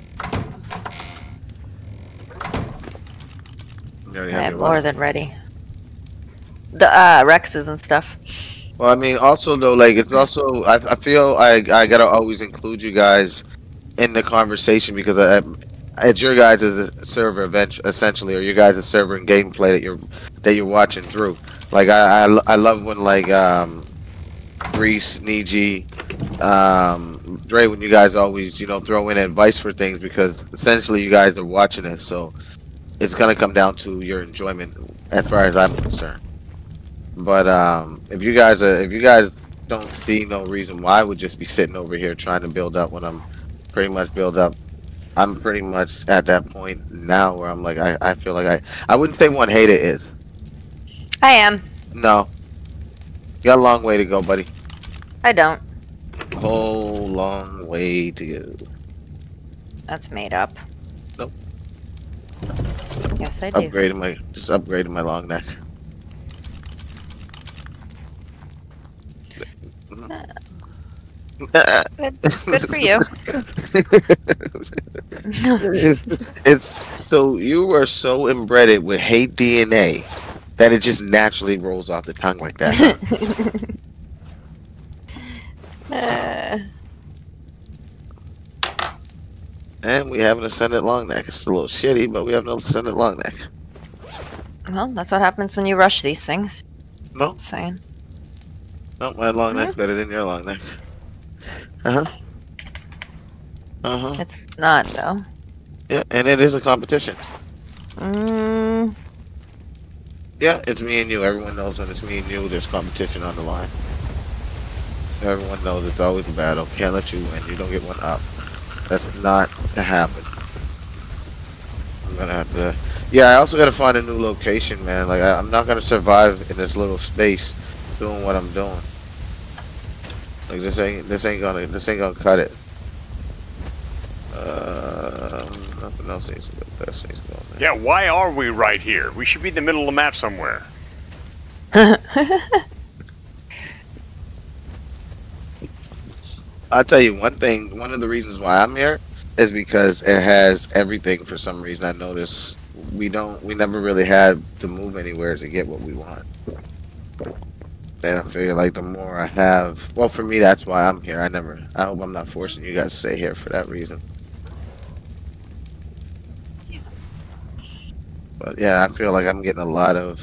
I'm more than ready. The Rexes and stuff. Well, I mean, also though, like it's also I feel I gotta always include you guys in the conversation, because it's your guys' server event essentially, or your guys' server and gameplay that you're watching through. Like I love when like Grease, Niji, Dre, when you guys always throw in advice for things, because essentially you guys are watching it, so. It's gonna come down to your enjoyment, as far as I'm concerned. But if you guys don't see no reason why I would just be sitting over here trying to build up when I'm pretty much build up. I'm pretty much at that point now where I'm like I feel like I wouldn't say OneHater is. I am. No, you got a long way to go, buddy. I don't. Whole long way to go. That's made up. Nope. Yes, I do. Just upgraded my long neck. Good for you. So you are so inbred with hate DNA that it just naturally rolls off the tongue like that. And we have an ascendant long neck. It's a little shitty, but we have no ascendant long neck. Well, that's what happens when you rush these things. No. Same. No, my long neck's better than your long neck. It's not, though. Yeah, and it is a competition. Yeah, it's me and you. Everyone knows when it's me and you, there's competition on the line. Everyone knows it's always a battle. Can't let you win. You don't get one up. That's not to happen. I'm gonna have to... Yeah, I also gotta find a new location, man. Like, I'm not gonna survive in this little space doing what I'm doing. Like, this ain't gonna cut it. Nothing else needs to go. Best things going. Man. Yeah, why are we right here? We should be in the middle of the map somewhere. I'll tell you one thing. One of the reasons why I'm here is because it has everything. For some reason, I noticed we never really had to move anywhere to get what we want. And I figure, like, the more I have... Well, for me, that's why I'm here. I hope I'm not forcing you guys to stay here for that reason. But, yeah, I feel like I'm getting a lot of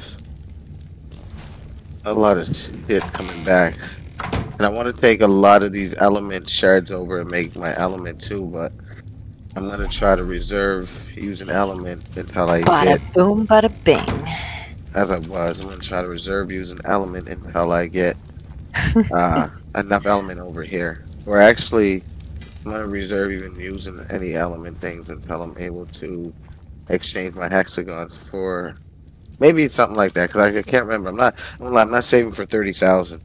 shit coming back. And I want to take a lot of these element shards over and make my element, too, but I'm going to try to reserve using element until I get... Bada boom, bada bing. As I was, I'm going to try to reserve using element until I get enough element over here. Or actually, I'm going to reserve even using any element things until I'm able to exchange my hexagons for... Maybe it's something like that, because I can't remember. I'm not saving for 30,000.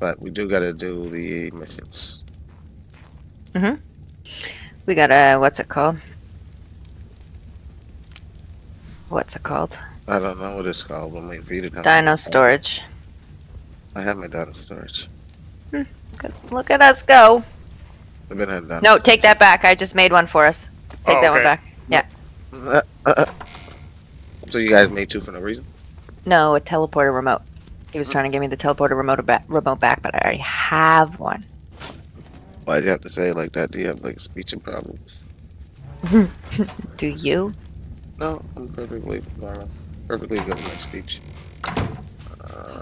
But we do got to do the missions. Mm-hmm. We got to... What's it called? I don't know what it's called, but I'm waiting for you to come. Dino storage. I have my dino storage. Look at us go. I've been at dino. No, storage. Take that back. I just made one for us. Take that one back. Yeah. So you guys made two for no reason? No, a teleporter remote. He was trying to give me the teleporter remote back, but I already have one. Why'd you have to say it like that? Do you have, like, speech problems? Do you? No, I'm perfectly normal. Perfectly good with my speech.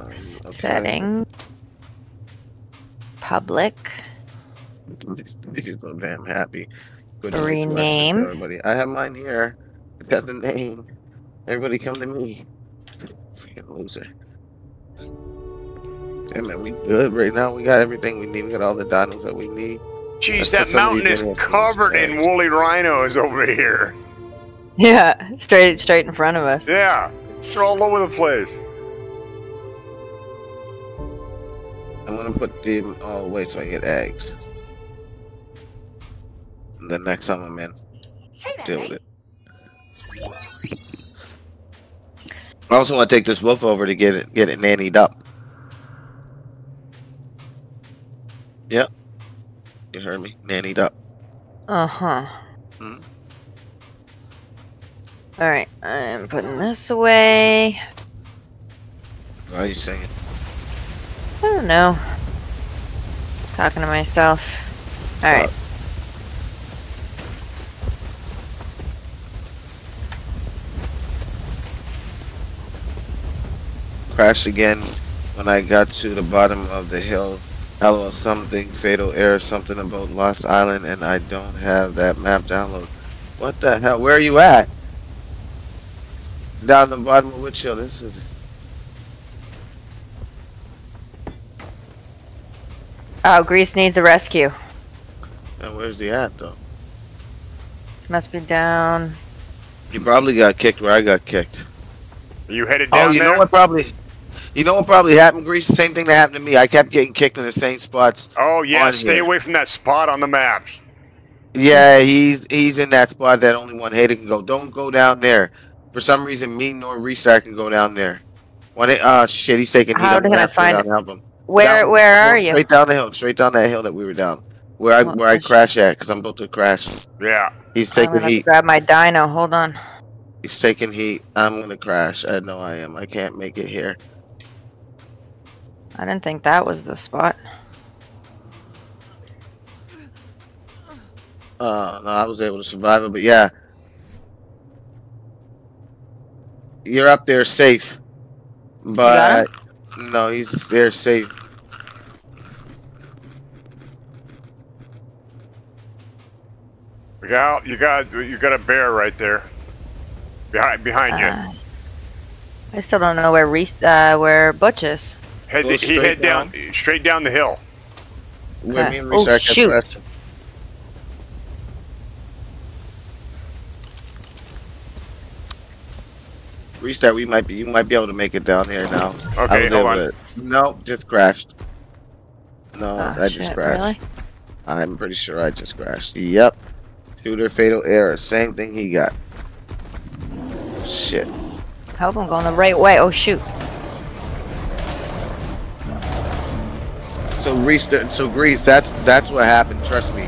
Okay. Setting. Public. She's so damn happy. Good rename. Everybody. I have mine here. It has the name. Everybody come to me. Freaking loser. Hey man, we good right now. We got everything we need. We got all the dinos that we need. Jeez, that mountain is covered in woolly rhinos over here. Yeah, straight in front of us. Yeah. They're all over the place. I'm gonna put them all away so I get eggs. The next time I'm in, deal with it. I also want to take this wolf over to get it nannied up. Yep, you heard me, nannied up. All right, I'm putting this away. Why are you singing? I don't know. Talking to myself. All right. Crash again when I got to the bottom of the hill. LOL, something fatal error, something about Lost Island, and I don't have that map download. What the hell? Where are you at? Down the bottom of Witch Hill, this is... Oh, Grease needs a rescue. And where's he at, though? Must be down... He probably got kicked where I got kicked. Are you headed down there? You know what probably happened, Grease? The same thing that happened to me. I kept getting kicked in the same spots. Oh, yeah, stay away from that spot on the maps. Yeah, he's in that spot that only one hater can go. Don't go down there. For some reason, me nor Restart can go down there. Shit, he's taking heat up. How did I find him? Where are you? Straight down the hill. Straight down that hill that we were down. Where I crash at, because I'm about to crash. Yeah. He's taking heat. Grab my dino. Hold on. He's taking heat. I'm gonna crash. I know I am. I can't make it here. I didn't think that was the spot. No, I was able to survive it, but yeah. You're up there safe. But no, he's there safe. You got a bear right there. Behind you. I still don't know where Butch is. He head down straight down the hill. Okay. Oh shoot! Restart. You might be able to make it down here now. Okay, hold on. No, just crashed. No, I just crashed. Really? I'm pretty sure I just crashed. Yep. Shooter fatal error. Same thing he got. Shit. I hope I'm going the right way. Oh shoot. So Restart. So Grease. That's what happened. Trust me.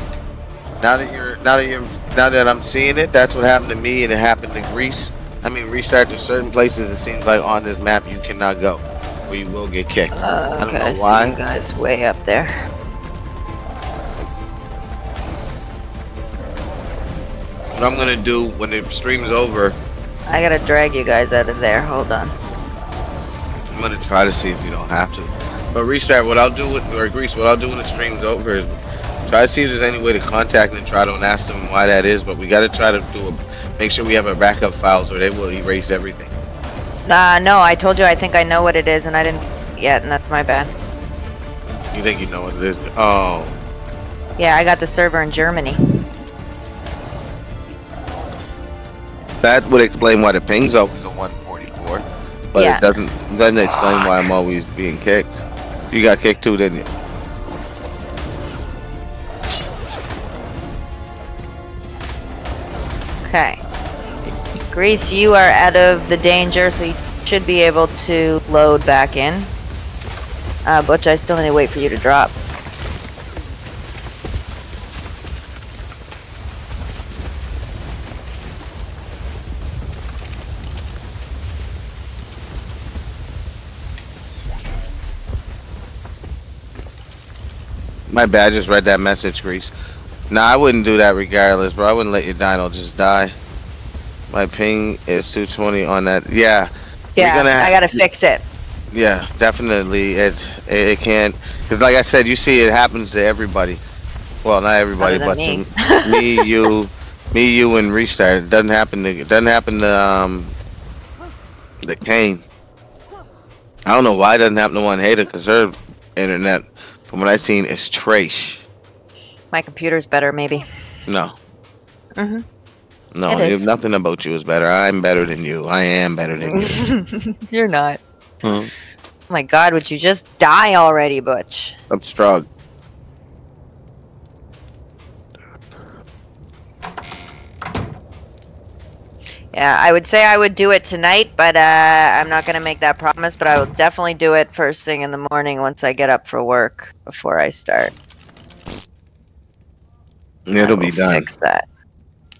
Now that I'm seeing it, that's what happened to me, and it happened to Grease. I mean, Restart, to certain places it seems like on this map you cannot go, or you will get kicked. I don't know why. You guys way up there. What I'm gonna do when the stream's over, I gotta drag you guys out of there. Hold on. I'm gonna try to see if you don't have to. But Restart, what I'll do with, or Grease, what I'll do when the stream's over is try to see if there's any way to contact and try to ask them why that is. But we gotta try to make sure we have our backup files, or they will erase everything. No, I told you I think I know what it is, and I didn't yet, and that's my bad. You think you know what it is? Oh. Yeah, I got the server in Germany. That would explain why the ping's always a 144, but yeah. It doesn't explain why I'm always being kicked. You got kicked too, didn't you? Okay. Grease, you are out of the danger, so you should be able to load back in. Butch, I still need to wait for you to drop. My bad, I just read that message, Grease. Nah, I wouldn't do that regardless, bro. I wouldn't let your dino just die. My ping is 220 on that. Yeah. Yeah, I gotta fix it. Yeah, definitely. It can't, because like I said, you see it happens to everybody. Well, not everybody, but me. To me, you, and Restart. It doesn't happen to the Kane. I don't know why it doesn't happen to OneHater, because her internet, from what I've seen, is trash. My computer's better, maybe. No. Mhm. No, nothing about you is better. I'm better than you. I am better than you. You're not. Mm-hmm. Oh my God, would you just die already, Butch? I'm strong. Yeah, I would say I would do it tonight, but I'm not going to make that promise, but I will definitely do it first thing in the morning once I get up for work before I start. It'll be done. Fix that.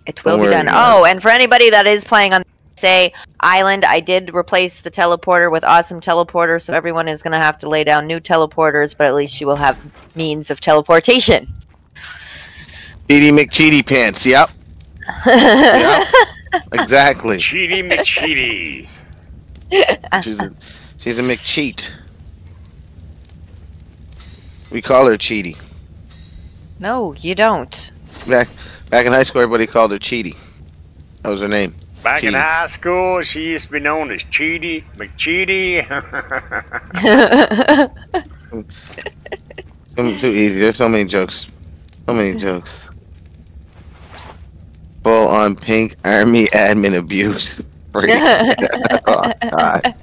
It will be done. Oh, and for anybody that is playing on say Island, I did replace the teleporter with Awesome Teleporter, so everyone is going to have to lay down new teleporters, but at least you will have means of teleportation. Cheaty McCheaty pants, yep. Yep. Exactly. Cheaty McCheaties. She's a McCheat. We call her Cheaty. No, you don't. Back in high school, everybody called her Cheaty. That was her name. Back Cheaty. In high school, she used to be known as Cheaty McCheaty. Too easy. There's so many jokes. So many jokes. Full on pink army admin abuse. Oh God.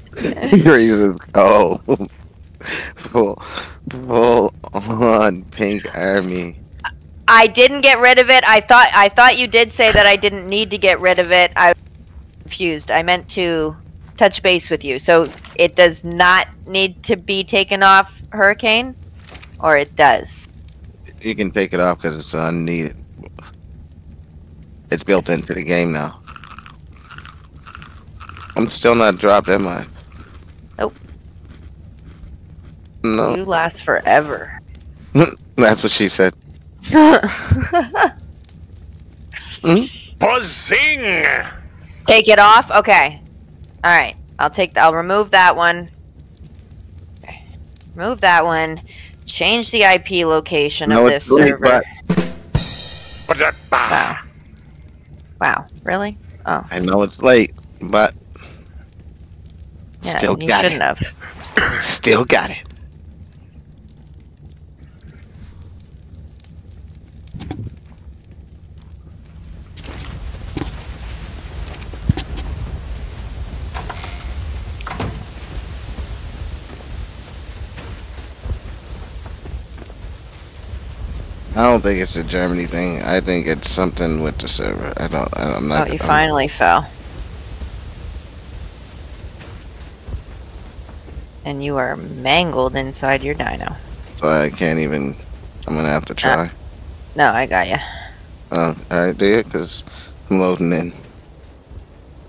Jesus. Oh. Full on pink army. I didn't get rid of it. I thought you did say that I didn't need to get rid of it. I confused. I meant to touch base with you. So it does not need to be taken off Hurricane? Or it does? You can take it off because it's unneeded. It's built into the game now. I'm still not dropped, am I? Nope. No. You last forever. That's what she said. Buzzing! Take it off? Okay. Alright. I'll remove that one. Remove that one. Change the IP location of this server. Wow. Wow. Really? Oh. I know it's late, but still got it. Have. Still got it. I don't think it's a Germany thing. I think it's something with the server. I'm not. Oh, you finally fell. And you are mangled inside your dino. So I can't even. I'm gonna have to try. No, I got you. Alright, do you? Because I'm loading in.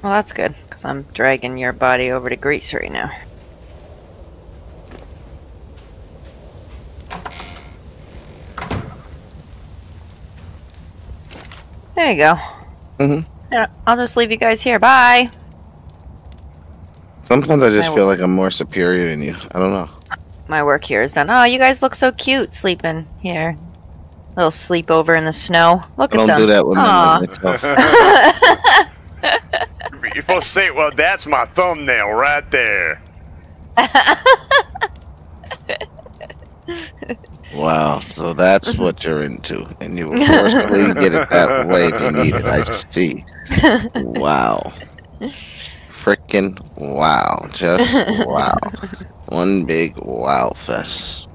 Well, that's good. Because I'm dragging your body over to Grease right now. There you go. I'll just leave you guys here. Bye. Sometimes I just feel like I'm more superior than you. I don't know. My work here is done. Oh, you guys look so cute sleeping here. Little sleepover in the snow. Look at them. Don't do that with me. You're supposed to say, well, that's my thumbnail right there. Wow, so that's what you're into, and you were forcefully get it that way if you need it. I see. Wow, freaking wow, just wow, one big wow fest.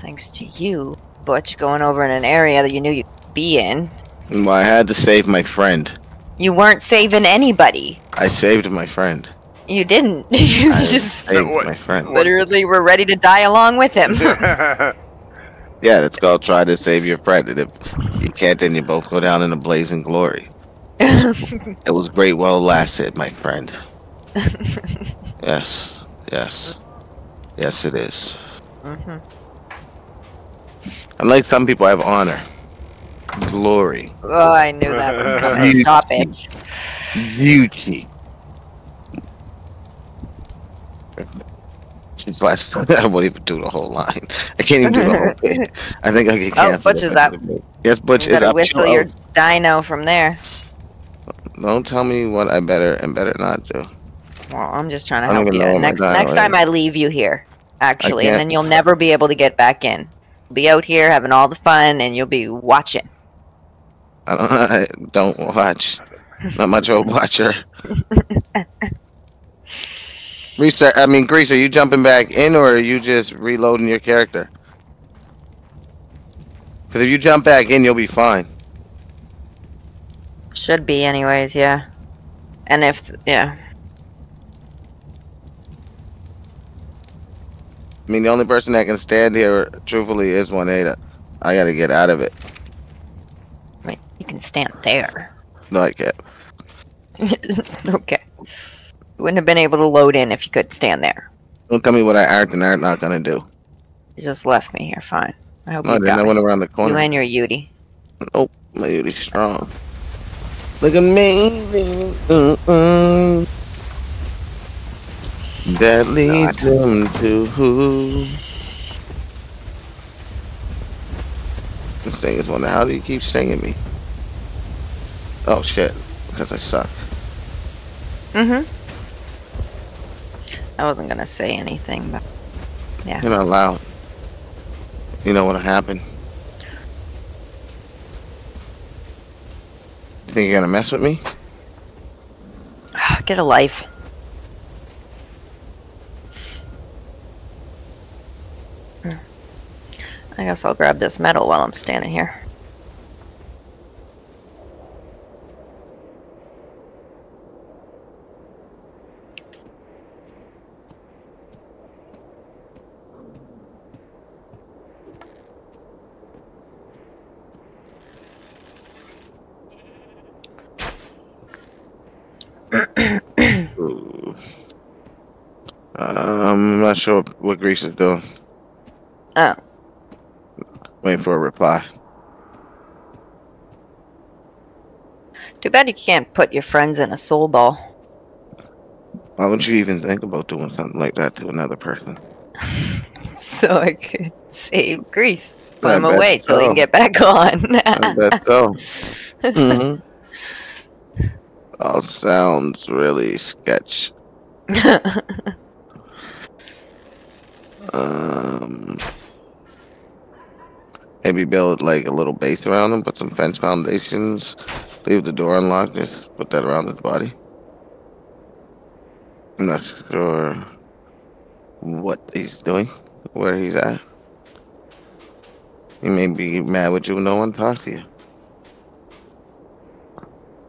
Thanks to you, Butch, going over in an area that you knew you'd be in. Well, I had to save my friend. You weren't saving anybody. I saved my friend. You didn't. You just literally were ready to die along with him. Yeah, it's called try to save your friend. And if you can't, then you both go down in a blazing glory. It was great while it lasted, my friend. Yes. Yes. Yes, it is. Unlike some people, I have honor. Glory. Oh, I knew that was coming. Stop it. Beauty. I won't even do the whole line. I can't even do the whole thing. I think I can cancel. Oh, Butch is up. Yes, Butch is up. Whistle your dino from there. Don't tell me what I better not do. Well, I'm just trying to help you. Next time I leave you here, actually, and then you'll never be able to get back in. You'll be out here having all the fun, and you'll be watching. I don't watch. Not much of a watcher. Grease, are you jumping back in, or are you just reloading your character? Because if you jump back in, you'll be fine. Should be, anyways, yeah. And if, yeah. I mean, the only person that can stand here, truthfully, is OneHater. I gotta get out of it. Wait, you can stand there. No, I can't. Okay. You wouldn't have been able to load in if you could stand there. Don't tell me what I aren't not gonna do. You just left me here, fine. I hope you got me. I went around the corner. You and your Yudi. Oh, my Yudi's strong. Look amazing. That leads them to who? This thing is wondering, how do you keep stinging me? Oh shit, because I suck. I wasn't gonna say anything, but yeah. You're not loud. You know what'll happen. You think you're gonna mess with me? Get a life. I guess I'll grab this metal while I'm standing here. I'm not sure what Grease is doing. Oh. Waiting for a reply. Too bad you can't put your friends in a soul ball. Why would you even think about doing something like that to another person? So I could save Grease. Put him away till he can get back on. I bet so. Mm-hmm. All sounds really sketch. Maybe build like a little base around him, put some fence foundations, leave the door unlocked, just put that around his body. I'm not sure what he's doing, where he's at. He may be mad with you, no one talks to you.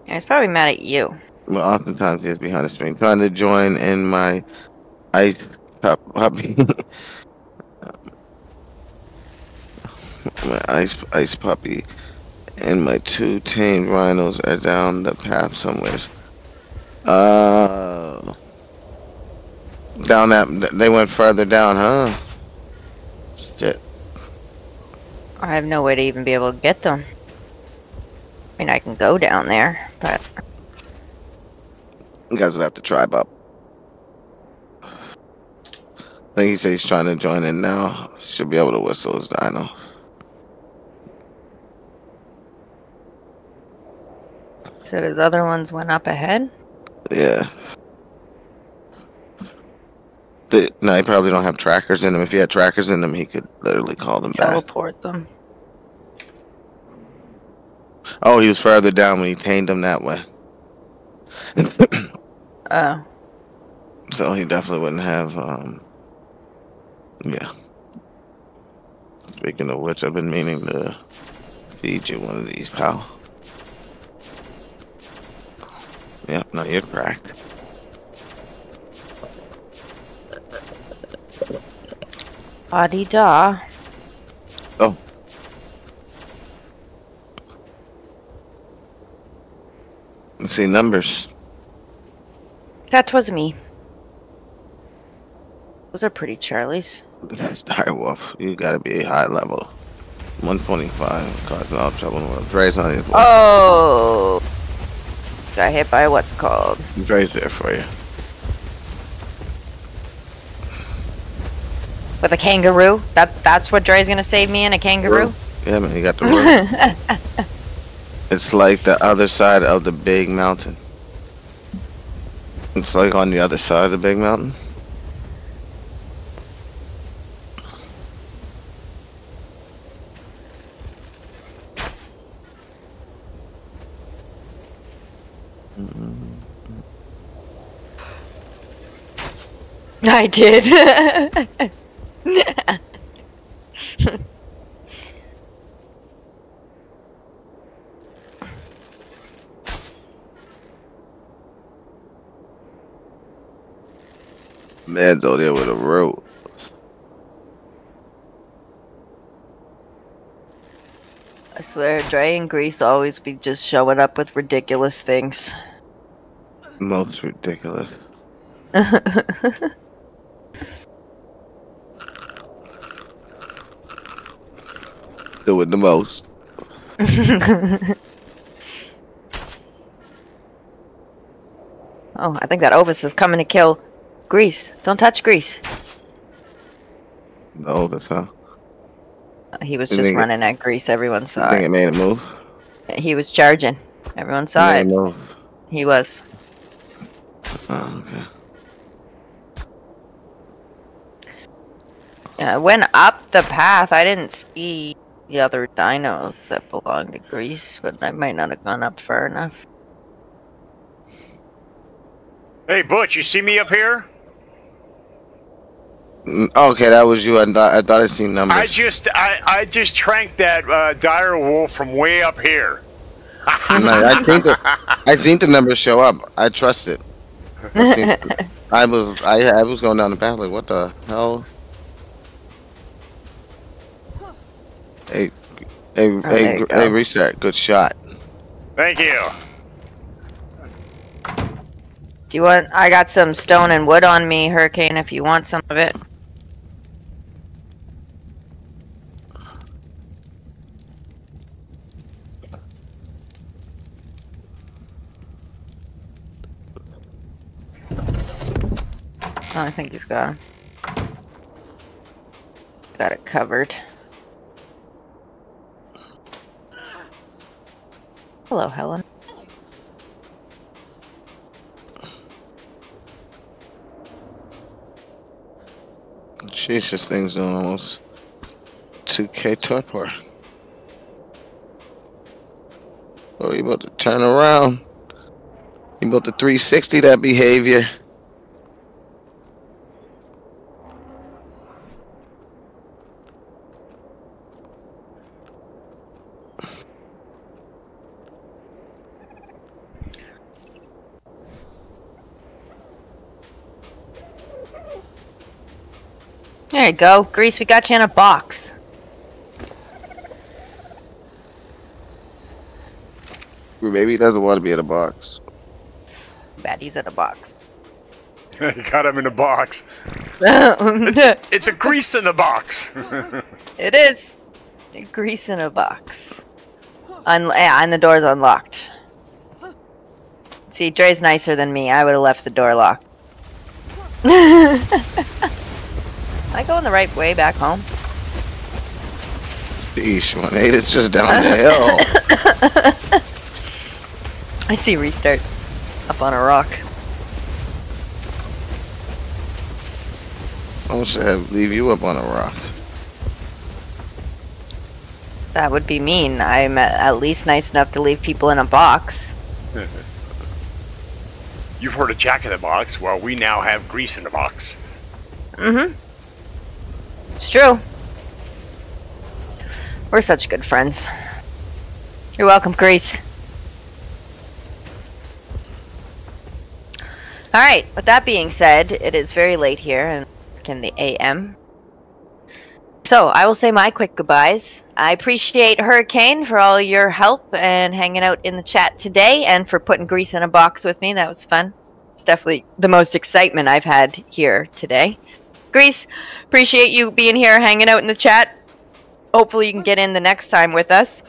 He's probably mad at you. Well, oftentimes he's behind the screen, trying to join in my ice cup hobby. My ice puppy and my two tame rhinos are down the path somewhere. Down that, they went further down, huh? Shit. I have no way to even be able to get them. I mean, I can go down there, but you guys would have to tribe up. I think he says he's trying to join in now. Should be able to whistle his dino. So his other ones went up ahead? Yeah. No, he probably don't have trackers in him. If he had trackers in him, he could literally call them back. Teleport them. Oh, he was further down when he tamed them that way. Oh. So he definitely wouldn't have, yeah. Speaking of which, I've been meaning to feed you one of these, pal. Yep, no, you're cracked. Adi da. Oh. Let's see numbers. That was me. Those are pretty Charlies. Dire Wolf, you gotta be high level. 125 causing all trouble in the world. Dre's not even. Oh. Got hit by what's called. Dre's there for you. With a kangaroo? That's what Dre's gonna save me in, a kangaroo? Yeah, man, you got the rope. It's like the other side of the big mountain. It's like on the other side of the big mountain. I did. Man, though, there with a rope. I swear, Dre and Grease always be just showing up with ridiculous things. Most ridiculous. Doing the most. Oh, I think that Ovis is coming to kill Grease. Don't touch Grease. The Ovis, huh? He was just running at Grease. Everyone saw it. I think it made a move. He was charging. Everyone saw it. He was. Oh, okay. Yeah, I went up the path. I didn't see the other dinos that belonged to Grease, but I might not have gone up far enough. Hey, Butch, you see me up here? Okay, that was you. I thought I seen numbers. I just tranked that dire wolf from way up here. I seen the numbers show up. I trust it. I was going down the path like, what the hell? Hey, reset. Good shot. Thank you. Do you want? I got some stone and wood on me, Hurricane, if you want some of it. Oh, I think he's got him. Got it covered. Hello, Helen. Jeez, this thing's doing almost 2K torpor. Oh, you about to turn around. You about to 360 that behavior. There you go. Grease, we got you in a box. Maybe he doesn't want to be in a box. Bad he's in a box. You got him in a box. It's a grease in the box. It is. A grease in a box. Yeah, and the door's unlocked. See, Dre's nicer than me. I would have left the door locked. Am I going the right way back home? Eesh, 1-8, it's just down the hill. I see restart up on a rock. Someone should have leave you up on a rock. That would be mean. I'm at least nice enough to leave people in a box. You've heard of Jack in the Box. Well, we now have Grease in the Box. Mm-hmm. It's true. We're such good friends. You're welcome, Grease. Alright, with that being said, it is very late here in the AM. So, I will say my quick goodbyes. I appreciate Hurricane for all your help and hanging out in the chat today and for putting Grease in a box with me. That was fun. It's definitely the most excitement I've had here today. Grease, appreciate you being here, hanging out in the chat. Hopefully you can get in the next time with us.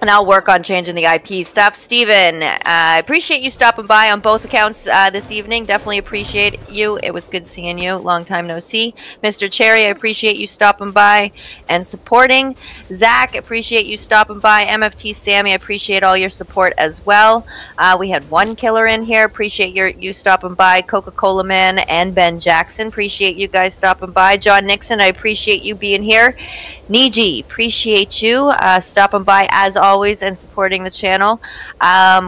And I'll work on changing the IP stuff. Steven, I appreciate you stopping by on both accounts this evening. Definitely appreciate you. It was good seeing you. Long time no see. Mr. Cherry, I appreciate you stopping by and supporting. Zach, appreciate you stopping by. MFT Sammy, I appreciate all your support as well. We had one killer in here. Appreciate you stopping by. Coca-Cola Man and Ben Jackson. Appreciate you guys stopping by. John Nixon, I appreciate you being here. Niji, appreciate you stopping by as always and supporting the channel.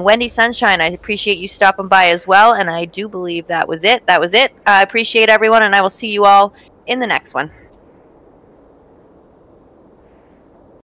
Wendy Sunshine, I appreciate you stopping by as well, and I do believe that was it. I appreciate everyone, and I will see you all in the next one.